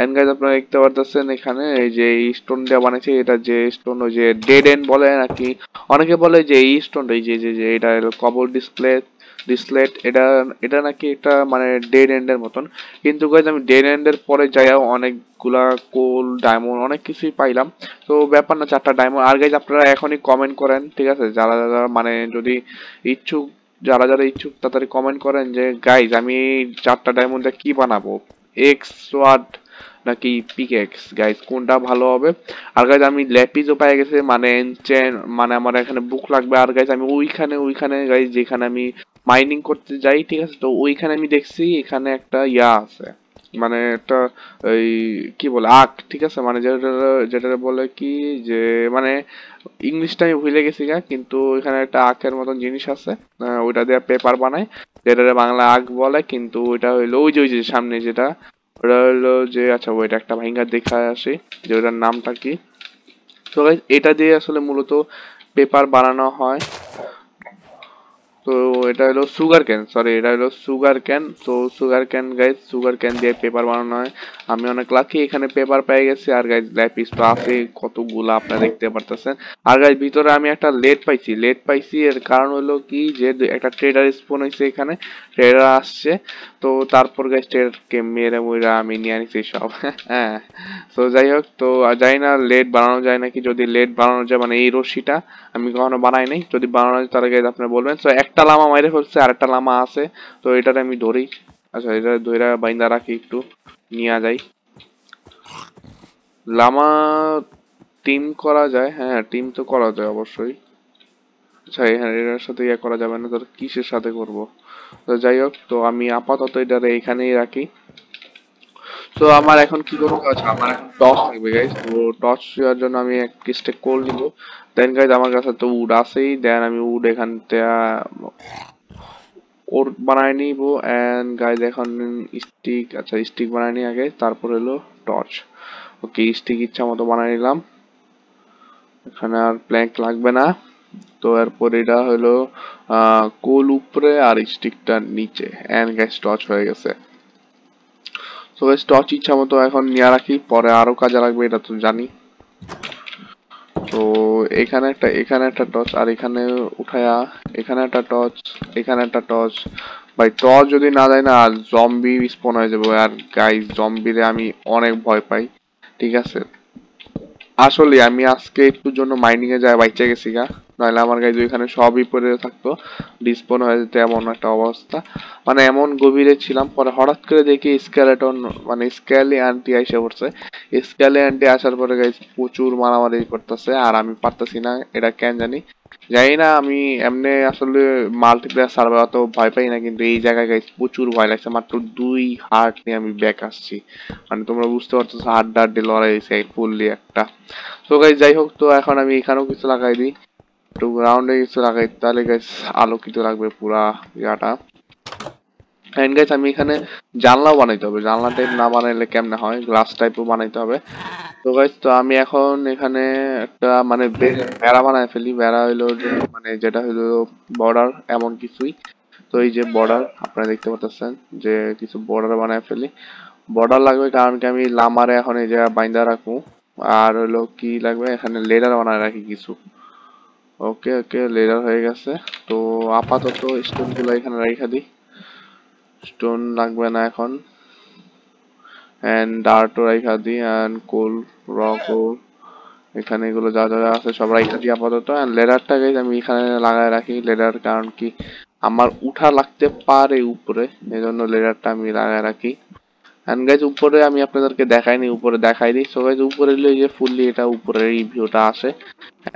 এন্ড গাইজ আপনারা দেখতে পারতেছেন এখানে এই যে স্টোন দেওয়া বানিয়েছে, এটা যে স্টোন ওই যে ডেড এন্ড বলে নাকি অনেকে বলে, যে এই স্টোন এই যে যে এটা কবর ডিসপ্লেট এটা নাকি এটা মানে ডেড এন্ডের মতন। কিন্তু গাইজ আমি ডেড এন্ডের পরে যাই অনেকগুলা কোল ডায়মন্ড অনেক কিছুই পাইলাম, তো ব্যাপার না, 4টা ডায়মন্ড। আর গাইজ আপনারা এখনই কমেন্ট করেন, ঠিক আছে, যারা মানে যদি ইচ্ছুক, যারা ইচ্ছুক তাড়াতাড়ি কমেন্ট করেন যে গাইজ আমি 4টা ডায়মন্ড দিয়ে কি বানাবো, এক্স সোয়ার্ড নাকি পিকেক্স, গাইজ কোনটা ভালো হবে। আর গাইজ আমি ল্যাপিসও পেয়ে গেছে, মানে চেন মানে আমার এখানে বুক লাগবে। আর গাইজ আমি ওইখানে গাইজ যেখানে আমি মাইনিং করতে যাই, ঠিক আছে, তো ওইখানে আমি দেখছি এখানে একটা ইয়া আছে মানে একটা এই কি বলে আক ঠিক আছে মানে যেটা বলে কি যে মানে ইংলিশটা আমি ভুলে গেছি গা কিন্তু এখানে একটা আকের মতন জিনিস আছে ওটা দিয়ে পেপার বানায় যেটারে বাংলা আক বলে কিন্তু ওটা হইলো ওই যে সামনে যেটা ওটা হইলো যে আচ্ছা ওইটা একটা ভাইঙ্গা দেখা আসে যে ওটার নামটা কি তো गाइस এটা দিয়ে আসলে মূলত পেপার বানানো হয় তো এটা হলো সুগার ক্যান সরি এটা হলো সুগার ক্যান তো sugar can guys sugar can দিয়ে পেপার বানানো হয় আমি অনেক লাকি এখানে পেপার পেয়ে গেছি আর গাইস ল্যাপিস তো আছে কতগুলা আপনারা দেখতে পারতেছেন আর গাইস ভিতরে আমি একটা লেড পাইছি এর কারণ হলো কি যে একটা ট্রেডার স্পন হইছে এখানে ট্রেডার আসছে তো তারপর গাইস ট্রেডারকে মেরে মইরা আমি নিয়ে আনিছি সব হ্যাঁ সো যাই হোক তো যাই না লেড বানানো যায় নাকি যদি লেড বানানো যায় মানে এই রশিটা আমি কখনো বানাই নাই যদি বানানো যায় তাহলে গাইস আপনারা বলবেন সো একটা লামা মাইরে ফেলছে আরেকটা লামা আছে তো এটারে আমি ধরি আচ্ছা এটা ধইরা বাইন্দা রাখি একটু নিয়া যাই লামা টিম করা যায় হ্যাঁ টিম তো করা যায় অবশ্যই আচ্ছা এর সাথে ইয়া করা যাবে না তো কিসের সাথে করব তো যাই হোক তো আমি আপাতত এটারে এখানেই রাখি তো আমার এখন কি করব আচ্ছা আমার এখন টর্চ লাগবে गाइस তো টর্চ এর জন্য আমি একটা স্টিক কোল নিব দেন गाइस আমার কাছে তো উড আছেই দেন আমি উড এখানতে ওর বানাই নিব এন্ড गाइस এখন স্টিক আচ্ছা স্টিক বানাই নি আগে তারপর হলো টর্চ ওকে স্টিক ইচ্ছামতো বানাই নিলাম এখানে আর প্ল্যাঙ্ক লাগবে না তো এরপর এটা হলো কোল উপরে আর স্টিকটা নিচে এন্ড गाइस টর্চ হয়ে গেছে তো এই টর্চ ইচ্ছামতো এখন নিয়ে রাখি পরে আরো কাজে লাগবে এটা তো জানি তো এখানে একটা টর্চ আর এখানে উঠায়া এখানে একটা টর্চ ভাই টর্চ যদি না যায় না আর জম্বি স্পন হয়ে যাবে আর গাইস জম্বিরে আমি অনেক ভয় পাই ঠিক আছে আসলে আমি আজকে একটু জন্য মাইনিং এ যাই বাইচা গেছি গা নাইলে আমার গাইজ ওইখানে সবই পড়ে থাকতো ডিসপন হয়ে যেত এমন একটা অবস্থা মানে এমন গভীরে ছিলাম পরে হঠাৎ করে দেখি স্কেলেটন মানে স্কেলি অ্যান্টি এসে পড়ছে স্কেলি অ্যান্টি আসার পরে গাইজ প্রচুর মারামারি করতেছে আর আমি পারতাছি না এটা কেন জানি না আমি এমনি আসলে মাল্টিপ্লেয়ার সার্ভার অত ভয় পাই না কিন্তু এই জায়গায় গাইজ প্রচুর ভয় লাগছে মাত্র 2 হার্ট নিয়ে আমি ব্যাক আসছি মানে তোমরা বুঝতে পারছো হার্ট দিয়ে লড়াই হয়েছে ফুললি একটা তো গাইজ যাই হোক তো এখন আমি এখানেও কিছু লাগাই দিই একটু গ্রাউন্ডে কিছু লাগাই তাহলে গাইজ আলোকিত লাগবে পুরা ইয়াটা এন্ড গাইজ আমি এখানে জানলাও বানাইতে হবে জানলা টাইপ না বানাইলে কেমনে হয় গ্লাস টাইপও বানাইতে হবে তো গাইজ তো আমি এখন এখানে একটা মানে বেড়া বানাই ফেলি বেড়া হইলো মানে যেটা হইলো বর্ডার এমন কিছুই তো এই যে বর্ডার আপনারা দেখতে পাচ্ছেন যে কিছু বর্ডার বানাই ফেলি বর্ডার লাগবে কারণ কি আমি লামারে এখন এই জায়গায় বাইন্দা রাখবো আর হলো কি লাগবে এখানে লেডার বানাই রাখি কিছু ওকে ওকে লেডার হয়ে গেছে তো আপাতত স্টোনগুলো এখানে রাখা দিই স্টোন লাগবে না এখন এন্ড ডার্টও রাখা দিই এন্ড কোল রকও এখানে এগুলো যা যা আছে সব রাখা দিই আপাতত এন্ড লেডারটা গাইজ আমি এখানে লাগায় রাখি লেডার কারণ কি আমার উঠা লাগতে পারে উপরে এজন্য লেডারটা আমি লাগায় রাখি এন্ড গাইজ উপরে আমি আপনাদেরকে দেখাইনি উপরে দেখাই দিই সো গাইজ উপরে যে ফুললি এটা উপরের ভিউটা আসে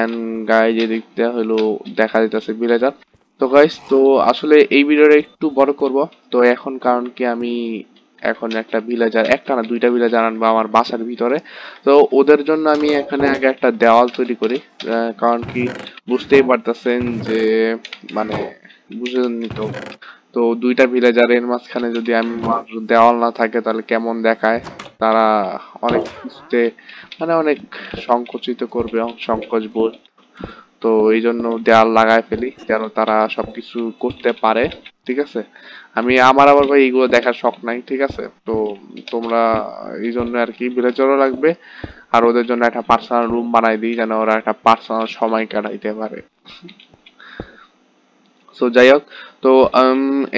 এন্ড গাইজ এদিকটা হলো দেখা দিতেছে ভিলেজার তো গাইজ তো আসলে এই ভিডিওটা একটু বড় করব তো এখন কারণ কি আমি এখন একটা ভিলেজার একটা না দুইটা ভিলেজার আনবো আমার বাসার ভিতরে তো ওদের জন্য আমি এখানে আগে একটা দেওয়াল তৈরি করি কারণ কি বুঝতেই পারতেছেন যে মানে বুঝেন তো তো দুইটা ভিলেজারের মাঝখানে যদি আমি দেওয়াল না থাকে তাহলে কেমন দেখায় তারা অনেক বুঝতে মানে অনেক সংকুচিত করবে সংকোচ বোধ তো এই জন্য দেয়াল লাগায় ফেলি যেন তারা সবকিছু করতে পারে ঠিক আছে আমি আমার আবার ভাই এগুলো দেখার শখ নাই ঠিক আছে তো তোমরা এই জন্য আর কি ভিলেজারও লাগবে আর ওদের জন্য একটা পার্সোনাল রুম বানাই দিই যেন ওরা একটা পার্সোনাল সময় কাটাইতে পারে সো যাই হোক তো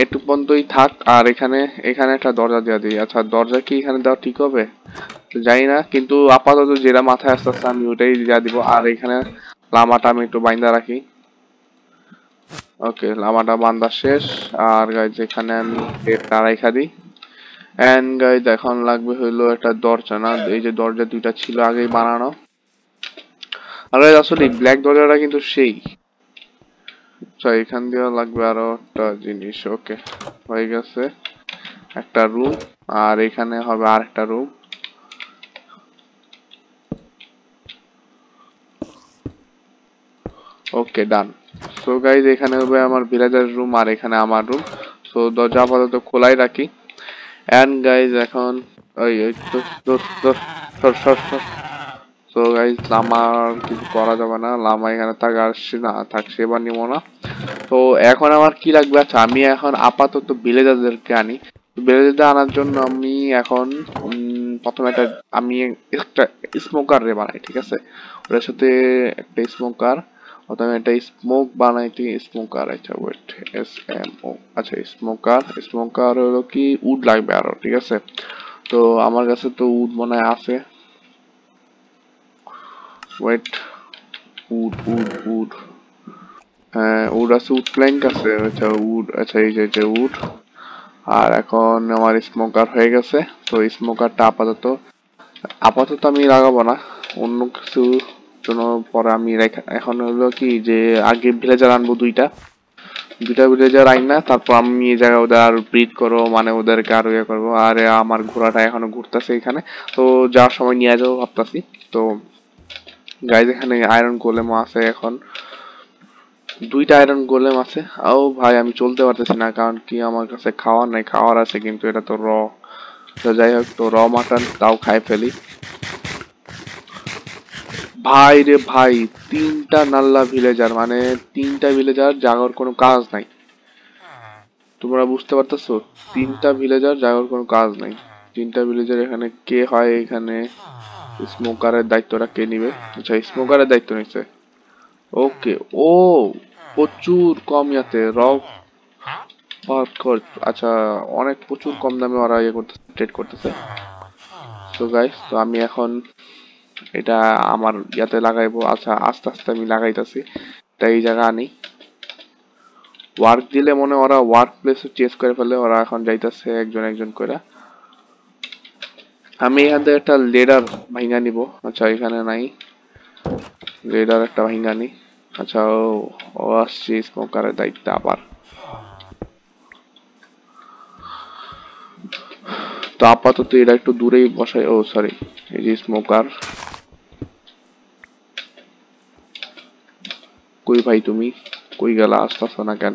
একটু পর্যন্তই থাক আর এখানে একটা দরজা দেওয়া দিই আচ্ছা দরজা কি এখানে দেওয়া ঠিক হবে জানি না কিন্তু আপাতত যেটা মাথায় আসতেছে আমি ওটাই দেওয়া দিব আর এখানে লামাটা আমি একটু বাইন্দা রাখি ওকে লামাটা বান্ধা শেষ আর গাইজ এখানে আমি রাইখা দিই এন্ড গাইজ এখন লাগবে হইলো একটা দরজা না এই যে দরজা দুইটা ছিল আগেই বানানো আর গাইজ আসলে ব্ল্যাক দরজাটা কিন্তু সেই এখান দিয়ে লাগবে আরো একটা জিনিস ওকে হয়ে গেছে একটা রুম আর এখানে হবে আরেকটা room okay done so guys এখানে হবে আমার ভিলেজার রুম আর এখানে আমার রুম সো দরজা আপাতত খোলাই রাখি এন্ড গাইস এখন ওই সো গাইস লামার কিছু করা যাবে না লামা এখানে থাকছে বা নিব না তো এখন আমার কি লাগবে আচ্ছা আমি এখন আপাতত ভিলেজারদেরকে আনি ভিলেজারদের আনার জন্য আমি এখন প্রথমে একটা স্মোকার রে বানাই ঠিক আছে ওর সাথে একটা স্মোকার অথবা একটা স্মোক বানাইতে স্মোকার আচ্ছা ওয়েট এস এম ও আচ্ছা স্মোকার হলো কি উড লাগবে আর ঠিক আছে তো আমার কাছে তো উড মনে হয় আছে wait wood wood wood wood আছে উড প্ল্যাঙ্ক আছে আচ্ছা উড আচ্ছা এই যে উড আর এখন আমার স্মোকার হয়ে গেছে তো স্মোকারটা আপাতত আমি লাগাবো না অন্য কিছু জন্য পরে আমি এখন হলো কি যে আগে ভিলেজার আনবো দুইটা ভিলেজার আই না তারপর আমি এই জায়গায় ওদের আর ব্রিড করবো মানে ওদেরকে আরো ইয়ে করবো আর আমার ঘোড়াটা এখনো ঘুরতেছে এখানে তো যাওয়ার সময় নিয়ে যাবো ভাবতেছি তো গাইজ এখানে আয়রন গোলেমও আছে এখন দুইটা আয়রন গোলেম আছে ও ভাই আমি চলতে পারতেছি না কারণ কি আমার কাছে খাওয়ার নাই খাওয়ার আছে কিন্তু এটা তো র তো যাই হোক তো র মাটন তাও খাই ফেলি ভাই রে ভাই তিনটা নাল্লা ভিলেজার মানে তিনটা ভিলেজার জাগর কোনো কাজ নাই তোমরা বুঝতে পারতেছো তিনটা ভিলেজার জাগর কোনো কাজ নাই তিনটা ভিলেজার এখানে কে হয় এখানে স্মোকারের দায়িত্বটা কে নিবে আচ্ছা স্মোকারের দায়িত্ব নিচ্ছে ওকে ও প্রচুর কম ইয়াতে রক আচ্ছা অনেক প্রচুর কম দামে ওরা ইয়ে করতেছে ট্রেড করতেছে তো গাইস তো আমি এখন এটা আমার ইয়াতে লাগাইবো আচ্ছা আস্তে আস্তে আমি লাগাইতেছি তাই এই জায়গা আনি ওয়ার্ক দিলে মনে ওরা ওয়ার্ক প্লেস চেঞ্জ করে ফেলে ওরা এখন যাইতেছে একজন করে আমি এখান থেকে একটা লেডার ভাঙা নিব আচ্ছা এখানে নাই লেডার একটা ভাঙা নি আচ্ছা ও আসছে স্মোকারের দায়িত্ব আবার তো আপাতত এটা একটু দূরেই বসাই ও সরি এই যে স্মোকার কই ভাই তুমি কই গেলা আস্তে আস্তে না কেন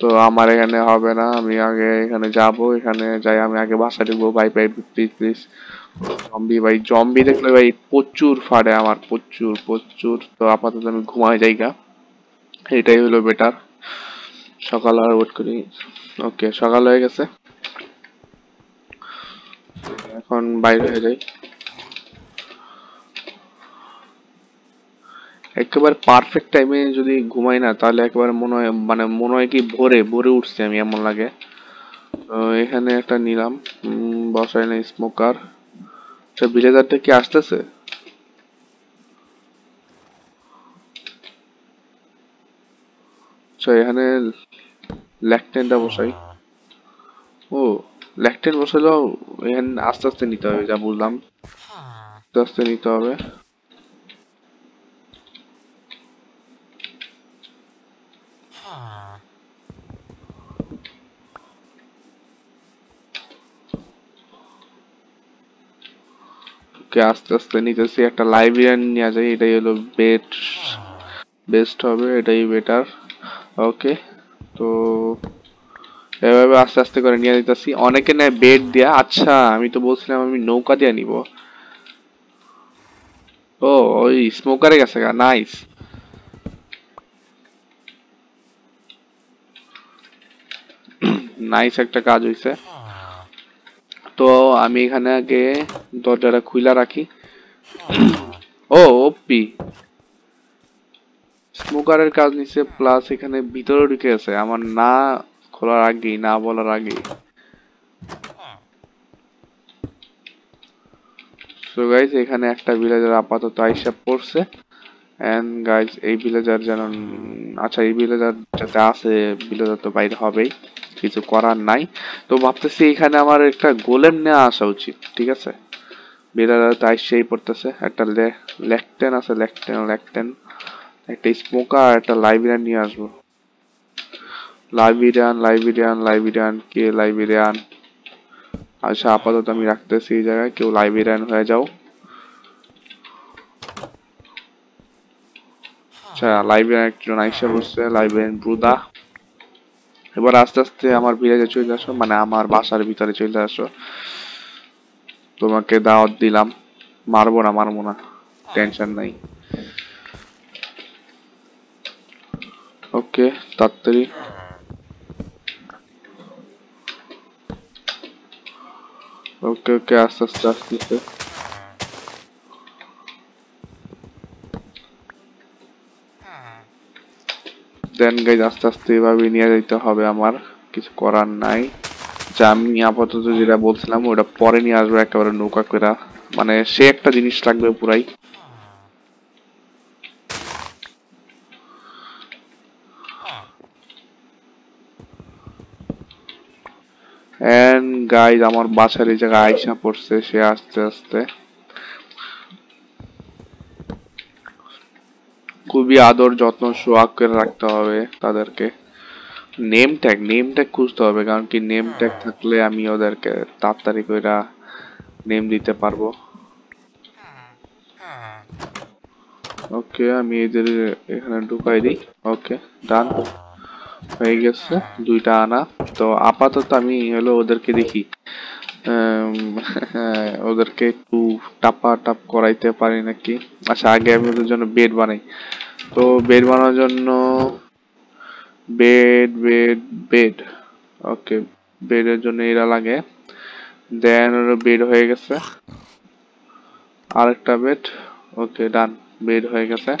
তো আমার এখানে হবে না আমি আগে এখানে যাব এখানে যাই আমি আগে বাসা ঢুকবো ভাই প্লিজ জম্বি দেখলে ভাই প্রচুর ফাড়ে আমার প্রচুর তো আপাতত আমি ঘুমায় জায়গা এটাই হলো বেটার সকাল আর ওয়েট করি ওকে সকাল হয়ে গেছে এখন বাইরে হয়ে যাই একেবারে পারফেক্ট টাইমে যদি ঘুমাই না তাহলে একেবারে মনে হয় কি ভোরে উঠছে আমি এমন লাগে এখানে একটা নিলাম বসাই না স্মোকার আচ্ছা ভিলেজারটা কি আসতেছে আচ্ছা এখানে ল্যাকটেনটা বসাই ও ল্যাকটেন বসালেও এখানে আস্তে নিতে হবে যা বললাম আস্তে নিতে হবে আস্তে আস্তে নিতেছি একটা লাইব্রেরিয়ান নিয়ে যাই এটাই হলো বেস্ট হবে এটাই বেটার ওকে তো এভাবে আস্তে আস্তে করে নিয়ে যেতেছি অনেকে নেয় বেড দিয়া আচ্ছা আমি তো বলছিলাম আমি নৌকা দিয়ে নিব ও ওই স্মোকারে গেছে নাইস নাইস একটা কাজ হইছে তো আমি এখানে আগে দরজাটা খুলা রাখি ও ওপি স্মোকারের কাজ নিচে প্লাস এখানে ভিতরে ঢুকে আছে আমার না খোলার আগে না বলার আগে সো গাইস এখানে একটা ভিলেজার আপাতত আইসা পড়ছে এন্ড গাইস এই ভিলেজার জানান আচ্ছা এই ভিলেজার যেটা আছে ভিলেজার তো বাইরে হবেই কিছু করার নাই তো ভাবতেছি এখানে আমার একটা গোলেম নিয়ে আসা উচিত ঠিক আছে ভিলেজার আইসাই পড়তেছে একটা লেকটেন আছে লেকটেন একটা স্মোকার একটা লাইব্রেরিয়ান নিয়ে আসবো লাইব্রেরিয়ান কে লাইব্রেরিয়ান আচ্ছা আপাতত আমি রাখতেছি এই জায়গায় কেউ লাইব্রেরিয়ান হয়ে যাও আচ্ছা লাইব্রেরিয়ান একজন আইসা বসে লাইব্রেরিয়ান ব্রুদা এবার আস্তে আস্তে আমার ভিলেজে চলে আসো মানে আমার বাসার ভিতরে চলে আসো তোমাকে দাওয়াত দিলাম মারবো না টেনশন নাই ওকে তাড়াতাড়ি Okay, আস্তে then guys আস্তে এভাবে নিয়ে যেতে হবে আমার কিছু করার নাই যা আমি আপাতত যেটা বলছিলাম ওটা পরে নিয়ে আসবো একেবারে নৌকা করে মানে সে একটা জিনিস লাগবে পুরাই and guys আমার বাসার এই জায়গা আইসা পড়ছে সে আস্তে খুবই আদর যত্ন সোহাগ করে রাখতে হবে তাদেরকে নেম ট্যাগ খুঁজতে হবে কারণ কি নেম ট্যাগ থাকলে আমি ওদেরকে তাড়াতাড়ি করে নেম দিতে পারবো ওকে আমি এদের এখানে ঢুকাই দিই ওকে ডান হয়ে গেছে দুইটা আনা তো আপাতত আমি হলো ওদেরকে দেখি ওদেরকে একটু টাপ করাইতে পারি নাকি আচ্ছা আগে আমি ওদের জন্য বেড বানাই তো বেড বানানোর জন্য বেড ওকে বেডের জন্য এরা লাগে দেন ওর বেড হয়ে গেছে আরেকটা বেড ওকে ডান বেড হয়ে গেছে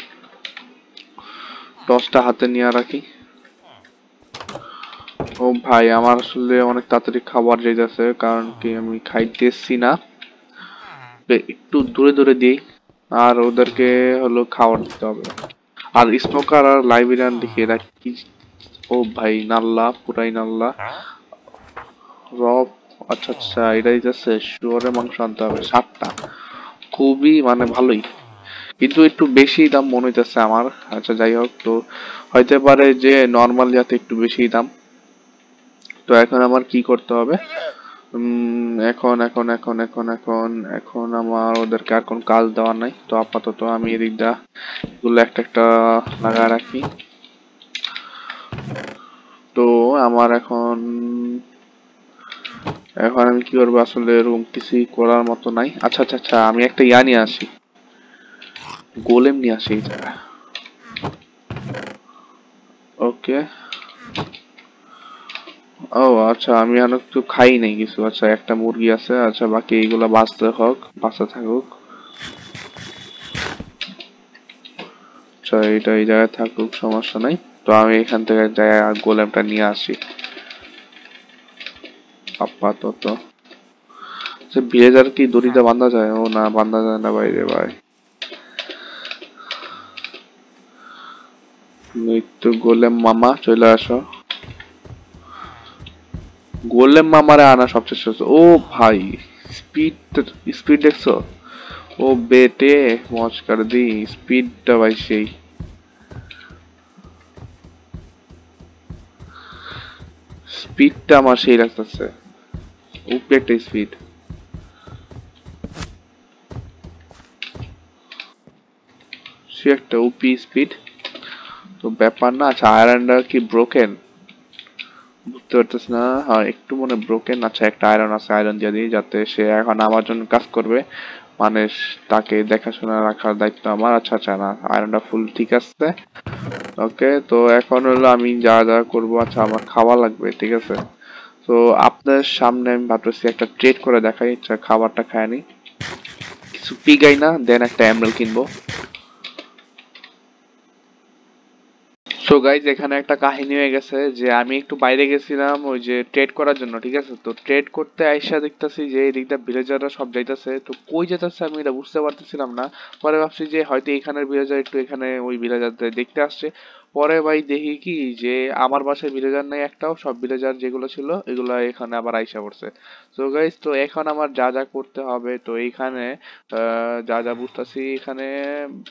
টসটা হাতে নিয়ে রাখি ও ভাই আমার আসলে অনেক তাড়াতাড়ি খাবার যাইতেছে কারণ কি আমি খাইতেছি না একটু দূরে দিই আর ওদেরকে হলো খাবার দিতে হবে আর স্মোকার আর লাইব্রেরিয়ান দেখি এরা কি ও ভাই পুরাই নাল্লা রব আচ্ছা এটা দিতেছে শুয়োরের মাংস আনতে হবে 7টা খুবই মানে ভালোই কিন্তু একটু বেশি দাম মনে হইতেছে আমার আচ্ছা যাই হোক তো হইতে পারে যে নর্মাল যাতে একটু বেশি দাম তো এখন আমার কি করতে হবে এখন আমার ওদেরকে আর কোন কাজ দেওয়ার নাই তো আপাতত আমি এদিকটা এগুলো একটা লাগায় রাখি তো আমার এখন আমি কি করবো আসলে রুম কিছুই করার মতো নাই আচ্ছা আমি একটা নিয়ে আসি গোলেম নিয়ে আসি ওকে ও আচ্ছা আমি আর একটু খাই নাই কিছু আচ্ছা একটা মুরগি আছে আচ্ছা বাকি এইগুলা বাঁচতে থাকুক আচ্ছা এটা এই জায়গায় থাকুক সমস্যা নাই তো আমি এখান থেকে গোলেমটা নিয়ে আসি আপাতত আচ্ছা ভিলেজার কি দড়িতে বাঁধা যায় ও না বাঁধা যায় না বাইরে ভাই তো গোলেম মামা চলে আসো গোলেম মামারে আনা সবচেয়ে শেষ ও ভাই স্পিড দেখছো ও বেটে মজকার দি স্পিডটা ভাই সেই স্পিডটা আমার সেই রাখতেছে উপরেটা স্পিড সে একটা উপি স্পিড তো ব্যাপার না আচ্ছা আয়রনটা কি ব্রোকেন বুঝতে পারতেছি না হ্যাঁ একটু মনে ব্রোকেন আচ্ছা একটা আয়রন আছে আয়রন দিয়ে দিই যাতে সে এখন আমার জন্য কাজ করবে মানে তাকে দেখাশোনা রাখার দায়িত্ব আমার আচ্ছা না আয়রনটা ফুল ঠিক আছে ওকে তো এখন হলো আমি যা করবো আচ্ছা আমার খাওয়া লাগবে ঠিক আছে তো আপনার সামনে আমি ভাবতেছি একটা ট্রেড করে দেখাই আচ্ছা খাবারটা খায়নি কিছু পিগাই না দেন একটা এমরাল কিনবো সো গাইজ এখানে একটা কাহিনী হয়ে গেছে যে আমি একটু বাইরে গেছিলাম ওই যে ট্রেড করার জন্য, ঠিক আছে? তো ট্রেড করতে আইসা দেখতেছি যে এদিকটা ভিলেজাররা সব যাইতেছে, তো কই যেতেছে আমি এটা বুঝতে পারতেছিলাম না। পরে ভাবছি যে হয়তো এখানের ভিলেজার একটু এখানে ওই ভিলেজারদের দেখতে আসছে। পরে ভাই দেখি কি যে আমার বাসায় ভিলেজার নাই একটাও, সব ভিলেজার যেগুলো ছিল এগুলো এখানে আবার আইসা পড়ছে। সো গাইজ তো এখন আমার যা যা করতে হবে, তো এইখানে যা যা বুঝতেছি এখানে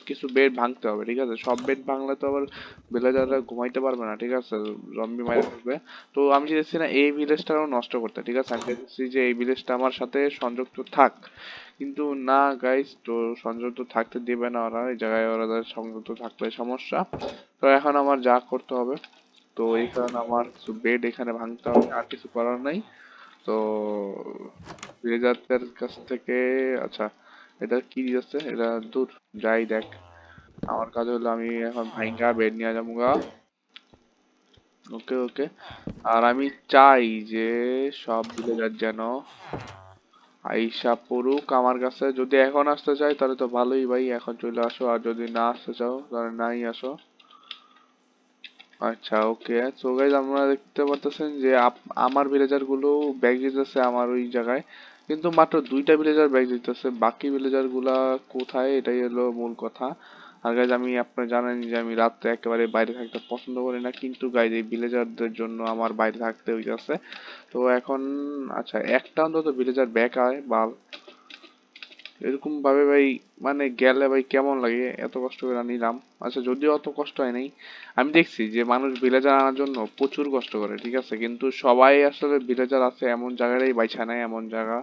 কিছু বেড ভাঙতে হবে, ঠিক আছে? সব বেড ভাঙলে তো আবার ভিলেজাররা ঘুমাইতে পারবে না, ঠিক আছে? জম্বি মারা থাকবে। তো আমি চাইছি না এই ভিলেজটাও নষ্ট করতে, ঠিক আছে? আমি চাইছি যে এই ভিলেজটা আমার সাথে সংযুক্ত থাক, কিন্তু না গাইজ, তো সংযুক্ত থাকতে দেবে না ওরা। এই জায়গায় ওরা সংযুক্ত থাকলে সমস্যা। তো এখন আমার যা করতে হবে, তো এই কারণে আমার কিছু বেড এখানে ভাঙতে হবে, আর কিছু করার নাই। তো ভিলেজারদের কাছ থেকে আচ্ছা এটা কি আছে, এটা দূর যাই দেখ। আমার কাজ হলো আমি এখন ভাইঙ্গা বেড নিয়ে যাবো গা। ওকে ওকে, আর আমি চাই যে সব ভিলেজার যেন আইসা পড়ুক আমার কাছে। যদি এখন আসতে চাই তাহলে তো ভালোই ভাই, এখন চলে আসো, আর যদি না আসতে চাও তাহলে নাই আসো। আচ্ছা ওকে, তো গাইজ আমরা দেখতে পাচ্ছেন যে আমার ভিলেজার গুলো ব্যাগ দিতেছে আমার ওই জায়গায়, কিন্তু মাত্র 2টা ভিলেজার ব্যাগ দিতেছে, বাকি ভিলেজার গুলা কোথায় এটাই হলো মূল কথা। আর গাইজ আমি আপনি জানেন যে আমি রাতে একেবারে বাইরে থাকতে পছন্দ করি না, কিন্তু গাইজ এই ভিলেজারদের জন্য আমার বাইরে থাকতে হইতেছে। তো এখন আচ্ছা একটা অন্তত ভিলেজার ব্যাগ আয় বা এরকম ভাবে ভাই, মানে গেলে ভাই কেমন লাগে, এত কষ্ট করে নিলাম। আচ্ছা যদিও অত কষ্ট হয় নাই, আমি দেখছি যে মানুষ ভিলেজার আনার জন্য প্রচুর কষ্ট করে, ঠিক আছে? কিন্তু সবাই আসলে ভিলেজার আছে এমন জায়গাটাই বাইছা নেয়, এমন জায়গা।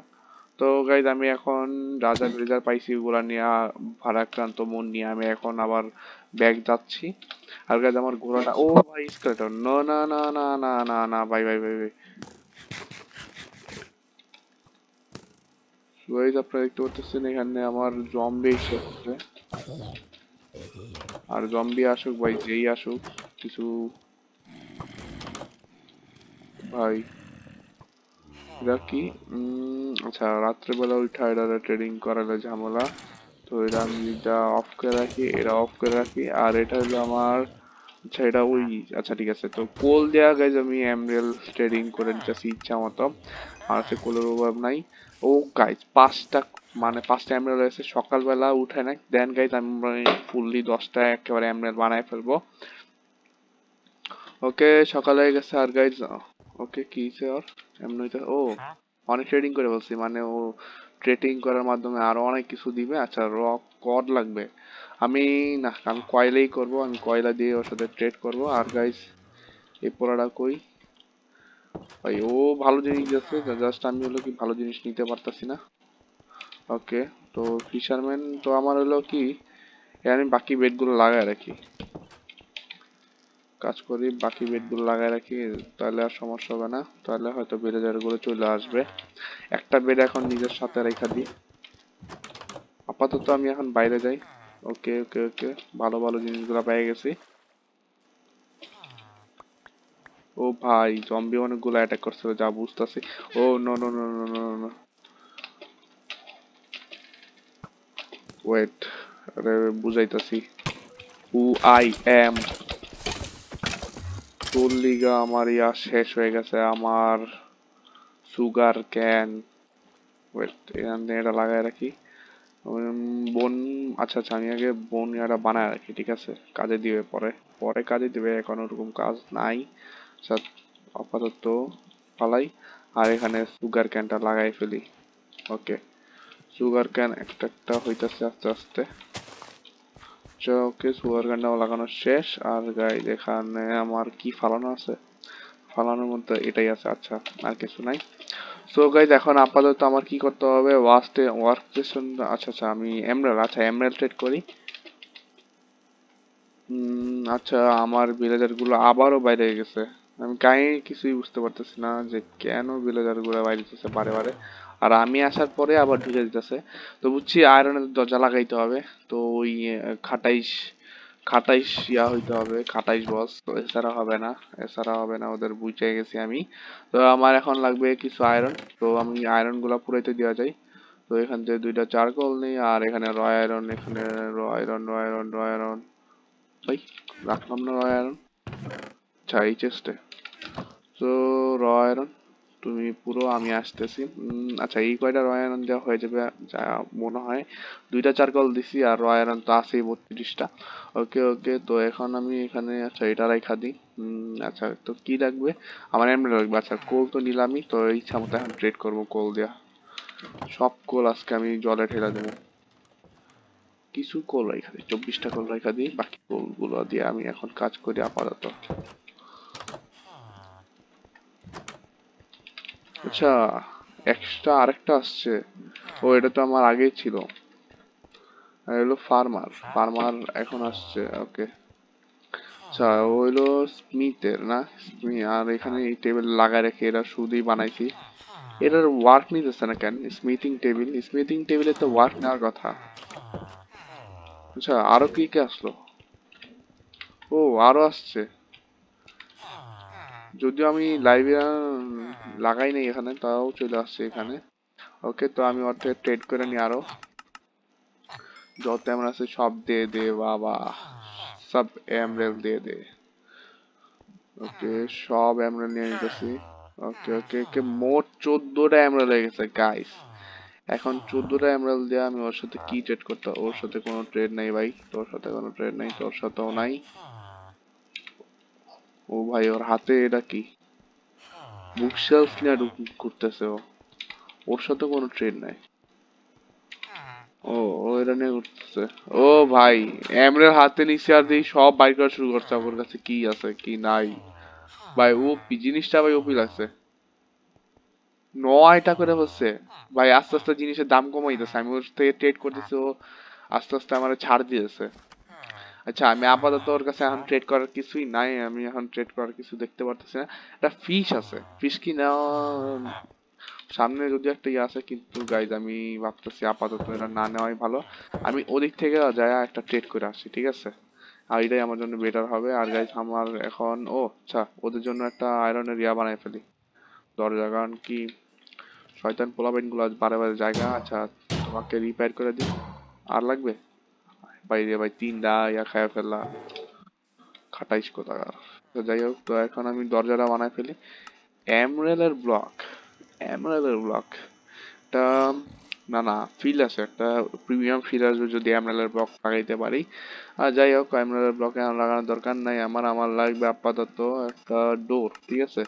তো গাইজ আমি এখন রাজা ভিলেজার পাইছি, ওগুলা নিয়ে ভারাক্রান্ত মন নিয়ে আমি এখন আবার ব্যাগ যাচ্ছি। আর গাইজ আমার ঘোড়াটা ও ভাই স্কেলেটন, না না না না না না না ভাই ভাই ভাই ভাই। আপনারা দেখতে পাচ্ছেন এখানে আমার জম্বি এসেছে, আর জম্বি আসুক ভাই যেই আসুক কিছু ভাই কি। আচ্ছা রাত্রেবেলা উঠা এটা ট্রেডিং করালে ঝামেলা, তো এটা আমি এটা অফ করে রাখি, এটা অফ করে রাখি। আর এটা হলো আমার আচ্ছা এটা ওই আচ্ছা ঠিক আছে। তো কোল দেওয়া গাইজ আমি এমরেল ট্রেডিং করে নিচ্ছি ইচ্ছা মতো, আর সে কোলের অভাব নাই। ও গাইজ 5টা এমরেল রয়েছে, সকালবেলা উঠে না দেন গাইজ আমি ফুললি 10টা একেবারে এমরেল বানায় ফেলবো। ওকে সকাল হয়ে গেছে। আর গাইজ ওকে কি আর এমনি ও অনেক ট্রেডিং করে বলছি, মানে ও ট্রেডিং করার মাধ্যমে আরো অনেক কিছু দিবে। আচ্ছা রক কড লাগবে, আমি না আমি কয়লাই করবো, আমি কয়লা দিয়ে ওর সাথে ট্রেড করবো। আর গাইজ এই পোড়াটা কই ভাই, ও ভালো জিনিস আছে, জাস্ট আমি হলো কি ভালো জিনিস নিতে পারতাছি না। ওকে তো ফিশারম্যান, তো আমার হলো কি আমি বাকি বেডগুলো লাগায় রাখি, কাজ করি বাকি বেডগুলো লাগায় রাখি, তাহলে আর সমস্যা হবে না, তাহলে হয়তো ভিলেজারগুলো চলে আসবে। একটা বেড এখন নিজের সাথে রেখা দিই আপাতত, আমি এখন বাইরে যাই। ওকে ওকে ওকে ভালো ভালো জিনিসগুলো পেয়ে গেছি। ও ভাই জম্বি অনেকগুলো অ্যাটাক করছিল যা বুঝতেছি। Oh no no no no no wait, আরে বুঝাইতাছি হু আই এম। লিগা আমার ইয়া শেষ হয়ে গেছে, আমার সুগার ক্যান ওয়েট এটা লাগায় রাখি বোন। আচ্ছা আচ্ছা আমি আগে বোন ইয়াটা বানায় রাখি, ঠিক আছে? কাজে দিবে পরে, পরে কাজে দিবে, এখন ওরকম কাজ নাই আপাতত ফালাই। আর এখানে সুগার ক্যানটা লাগাই ফেলি। ওকে সুগার ক্যান একটা একটা হইতেছে আস্তে আস্তে। ওকে সুগার ক্যানটাও লাগানো শেষ। আর গাইজ এখানে আমার কি ফালানো আছে, ফালানোর মধ্যে এটাই আছে, আচ্ছা আর কিছু নাই। সো গাইজ এখন আপাতত আমার কি করতে হবে, ওয়ার্ক স্টেশন আচ্ছা আচ্ছা আমি এমরাল আচ্ছা এমরাল ট্রেড করি। আচ্ছা আমার ভিলেজার গুলো আবারও বাইরে গেছে, আমি কাহিনী কিছুই বুঝতে পারতেছি না যে কেন ভিলেজার গুলো বাইরে যেতেছে বারে বারে, আর আমি আসার পরে আবার ঢুকে যেতেছে। তো বুঝছি আয়রনের দরজা লাগাইতে হবে, তো ওই খাটাইশ ইয়া হইতে হবে, খাটাইশ বস, এছাড়া হবে না, এছাড়া হবে না, ওদের বুঝে গেছি আমি। তো আমার এখন লাগবে কিছু আয়রন, তো আমি আয়রন গুলা পুরাইতে দেওয়া যায়। তো এখান থেকে 2টা চারকোল নেই, আর এখানে র আয়রন, এখানে র আয়রন র আয়রন র আয়রন ভাই রাখলাম না র আয়রন। चाहिए चेस्टे, तो रॉयरन তুমি পুরো আমি আসতেছি। আচ্ছা এই কয়টা রয়্যারন দেওয়া হয়ে যাবে মনে হয়, দুইটা চারকল দিছি আর রয়্যারন তো আছে 32টা। ওকে ওকে, তো এখন আমি এখানে আচ্ছা এটা রাখা দিই। আচ্ছা তো কি লাগবে আমার? এমন লাগবে আচ্ছা কোল তো নিলামই, তো ইচ্ছা মতো এখন ট্রেড করব কোল দিয়া। সব কোল আজকে আমি জলে ঠেলা দেব। কিছু কোল রাখা দিই, 24টা কোল রাখা দিই, বাকি কোলগুলো দিয়ে আমি এখন কাজ করি আপাতত। আচ্ছা এক্সট্রা আরেকটা আসছে, ও এটা তো আমার আগেই ছিল, হলো ফার্মার। ফার্মার এখন আসছে, ওকে। আচ্ছা ও হলো স্মিথের না, আর এখানে এই টেবিল লাগায় রেখে এরা শুধুই বানাইছি। এটার ওয়ার্ক নিতেছে না কেন? স্মিথিং টেবিল, স্মিথিং টেবিলে তো ওয়ার্ক নেওয়ার কথা। আচ্ছা আরো কি কি আসলো? ও আরো আসছে, যদিও আমি লাইভে লাগাই নাই এখানে, তাও চলে আসছে এখানে। ওকে তো আমি ওর থেকে ট্রেড করে নিই আরো, যত এমন আছে সব দে দে বাবা, সব এমরেল দিয়ে দে। ওকে সব এমরেল নিয়ে নিতেছি। ওকে ওকে ওকে, মোট 14টা এমরেল হয়ে গেছে গাইস। এখন 14টা এমরেল দিয়ে আমি ওর সাথে কি ট্রেড করতে, ওর সাথে কোনো ট্রেড নাই ভাই, তোর সাথে কোনো ট্রেড নাই, তোর সাথেও নাই। ও ভাই ওর হাতে এটা কি, বুকশেলফ নিয়ে ঘুরতেছে, ওর সাথে কোনো ট্রেড নাই। ও এটা নিয়ে ঘুরতেছে, ও ভাই এমরেল হাতে নিচে আর দিয়ে সব বাইর করা শুরু করছে। ওর কাছে কি আছে কি নাই ভাই, ও জিনিসটা ভাই ওপি লাগছে 9টা করে হচ্ছে ভাই। আস্তে আস্তে জিনিসের দাম কমাইতেছে, আমি ওর থেকে ট্রেড করতেছি, ও আস্তে আস্তে আমার ছাড় দিয়েছে। আচ্ছা আমি আপাতত ওর কাছে এখন ট্রেড করার কিছুই নাই, আমি এখন ট্রেড করার কিছু দেখতে পারতেছি না। একটা ফিশ আছে, ফিশ কি না সামনে যদি একটা ইয়ে আছে, কিন্তু গাইজ আমি ভাবতেছি আপাতত এটা না নেওয়াই ভালো। আমি ওদিক থেকে যাই একটা ট্রেড করে আসি, ঠিক আছে? আর এটাই আমার জন্য বেটার হবে। আর গাইজ আমার এখন ও আচ্ছা ওদের জন্য একটা আয়রনের ইয়া বানাই ফেলি দরজা, কারণ কি শয়তান পোলাপেনগুলো আজ বারে বারে জায়গা। আচ্ছা তোমাকে রিপেয়ার করে দিই, আর লাগবে? বাইরে ভাই 3টা ইয়া খাইয়া ফেলা, খাটাইস কোথা। যাই হোক তো এখন আমি দরজাটা বানাই ফেলি। এমরেলের ব্লক, এমরেলের ব্লক টা না না ফিল আছে একটা, প্রিমিয়াম ফিল আসবে যদি এমরেলের ব্লক লাগাইতে পারি। আর যাই হোক এমরেলের ব্লকে লাগানোর দরকার নাই আমার, আমার লাগবে আপাতত একটা ডোর, ঠিক আছে?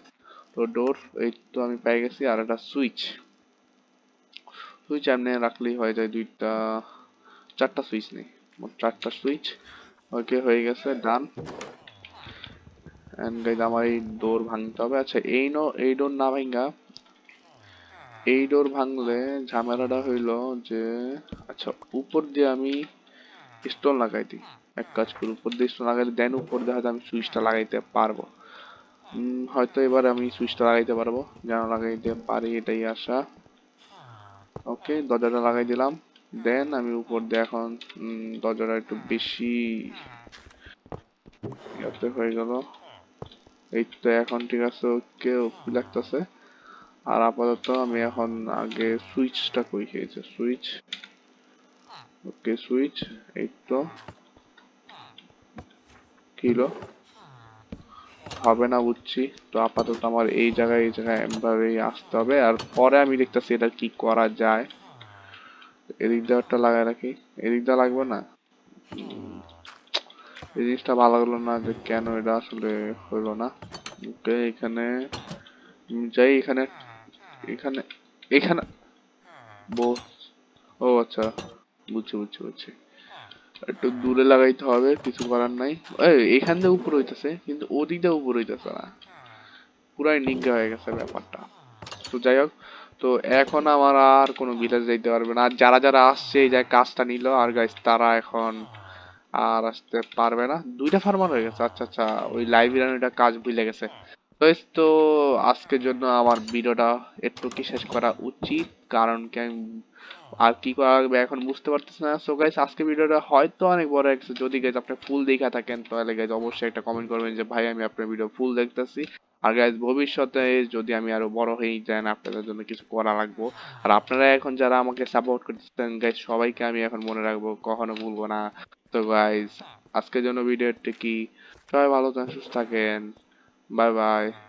তো ডোর এই তো আমি পেয়ে গেছি। আর একটা সুইচ, সুইচ এমনি রাখলেই হয়ে যায়, 2টা 4টা সুইচ নেই, 4টা সুইচ। ওকে হয়ে গেছে ডান। এন্ড গাইজ আমার এই ডোর ভাঙতে হবে। আচ্ছা এই নো, এই ডোর না ভাঙা, এই ডোর ভাঙলে ঝামেলাটা হইলো যে আচ্ছা উপর দিয়ে আমি স্টোন লাগাই দিই, এক কাজ করি উপর দিয়ে স্টোন লাগাই দিই, দেন উপর দিয়ে হয়তো আমি সুইচটা লাগাইতে পারবো। হয়তো এবার আমি সুইচটা লাগাইতে পারবো, যেন লাগাইতে পারি এটাই আশা। ওকে দরজাটা লাগাই দিলাম, দেন আমি উপর দিয়ে এখন দরজাটা একটু বেশি হয়ে গেল, এই তো এখন ঠিক আছে। ওকে লাগতেছে। আর আপাতত আমি এখন আগে সুইচটা কই খেয়েছে, সুইচ ওকে সুইচ এই তো ছিল, হবে না বুঝছি। তো আপাতত আমার এই জায়গায় এমভাবে আসতে হবে। আর পরে আমি দেখতেছি এটা কি করা যায়। এদিকটা একটা লাগাই রাখি, এদিকটা লাগবে না। এই জিনিসটা ভালো হলো না যে কেন এটা আসলে হলো না। ওকে এখানে যাই, এখানে এখানে এখানে বস। ও আচ্ছা বুঝছি বুঝছি বুঝছি, একটু দূরে লাগাইতে হবে, কিছু করার নাই। এখান দিয়ে উপরে হইতেছে কিন্তু ওদিকটা উপরে হইতেছে না, পুরাই নিগড়া হয়ে গেছে ব্যাপারটা। তো যাই হোক তো এখন আমার আর কোনো ভিলেজ যাইতে পারবে না। আর যারা যারা আসছে এই জায়গায় কাজটা নিল আর গাইজ, তারা এখন আর আসতে পারবে না। 2টা ফার্মার হয়ে গেছে। আচ্ছা আচ্ছা ওই লাইব্রেরিটা কাজ ভুলে গেছে। তো আজকের জন্য আমার ভিডিওটা একটু কি শেষ করা উচিত, কারণ কি আমি আর কি করা লাগবে এখন বুঝতে পারতেছি না। সো গাইজ আজকে ভিডিওটা হয়তো অনেক বড় হয়ে গেছে, যদি গাইজ আপনি ফুল দেখা থাকেন তাহলে গাইজ অবশ্যই একটা কমেন্ট করবেন যে ভাই আমি আপনার ভিডিও ফুল দেখতেছি। আর গাইজ ভবিষ্যতে যদি আমি আরো বড় হয়ে যাই আপনাদের জন্য কিছু করা লাগবো। আর আপনারা এখন যারা আমাকে সাপোর্ট করতেছেন গাইজ সবাইকে আমি এখন মনে রাখবো, কখনো ভুলবো না। তো গাইজ আজকের জন্য ভিডিওটা কি, সবাই ভালো থাকেন, সুস্থ থাকেন। Bye bye.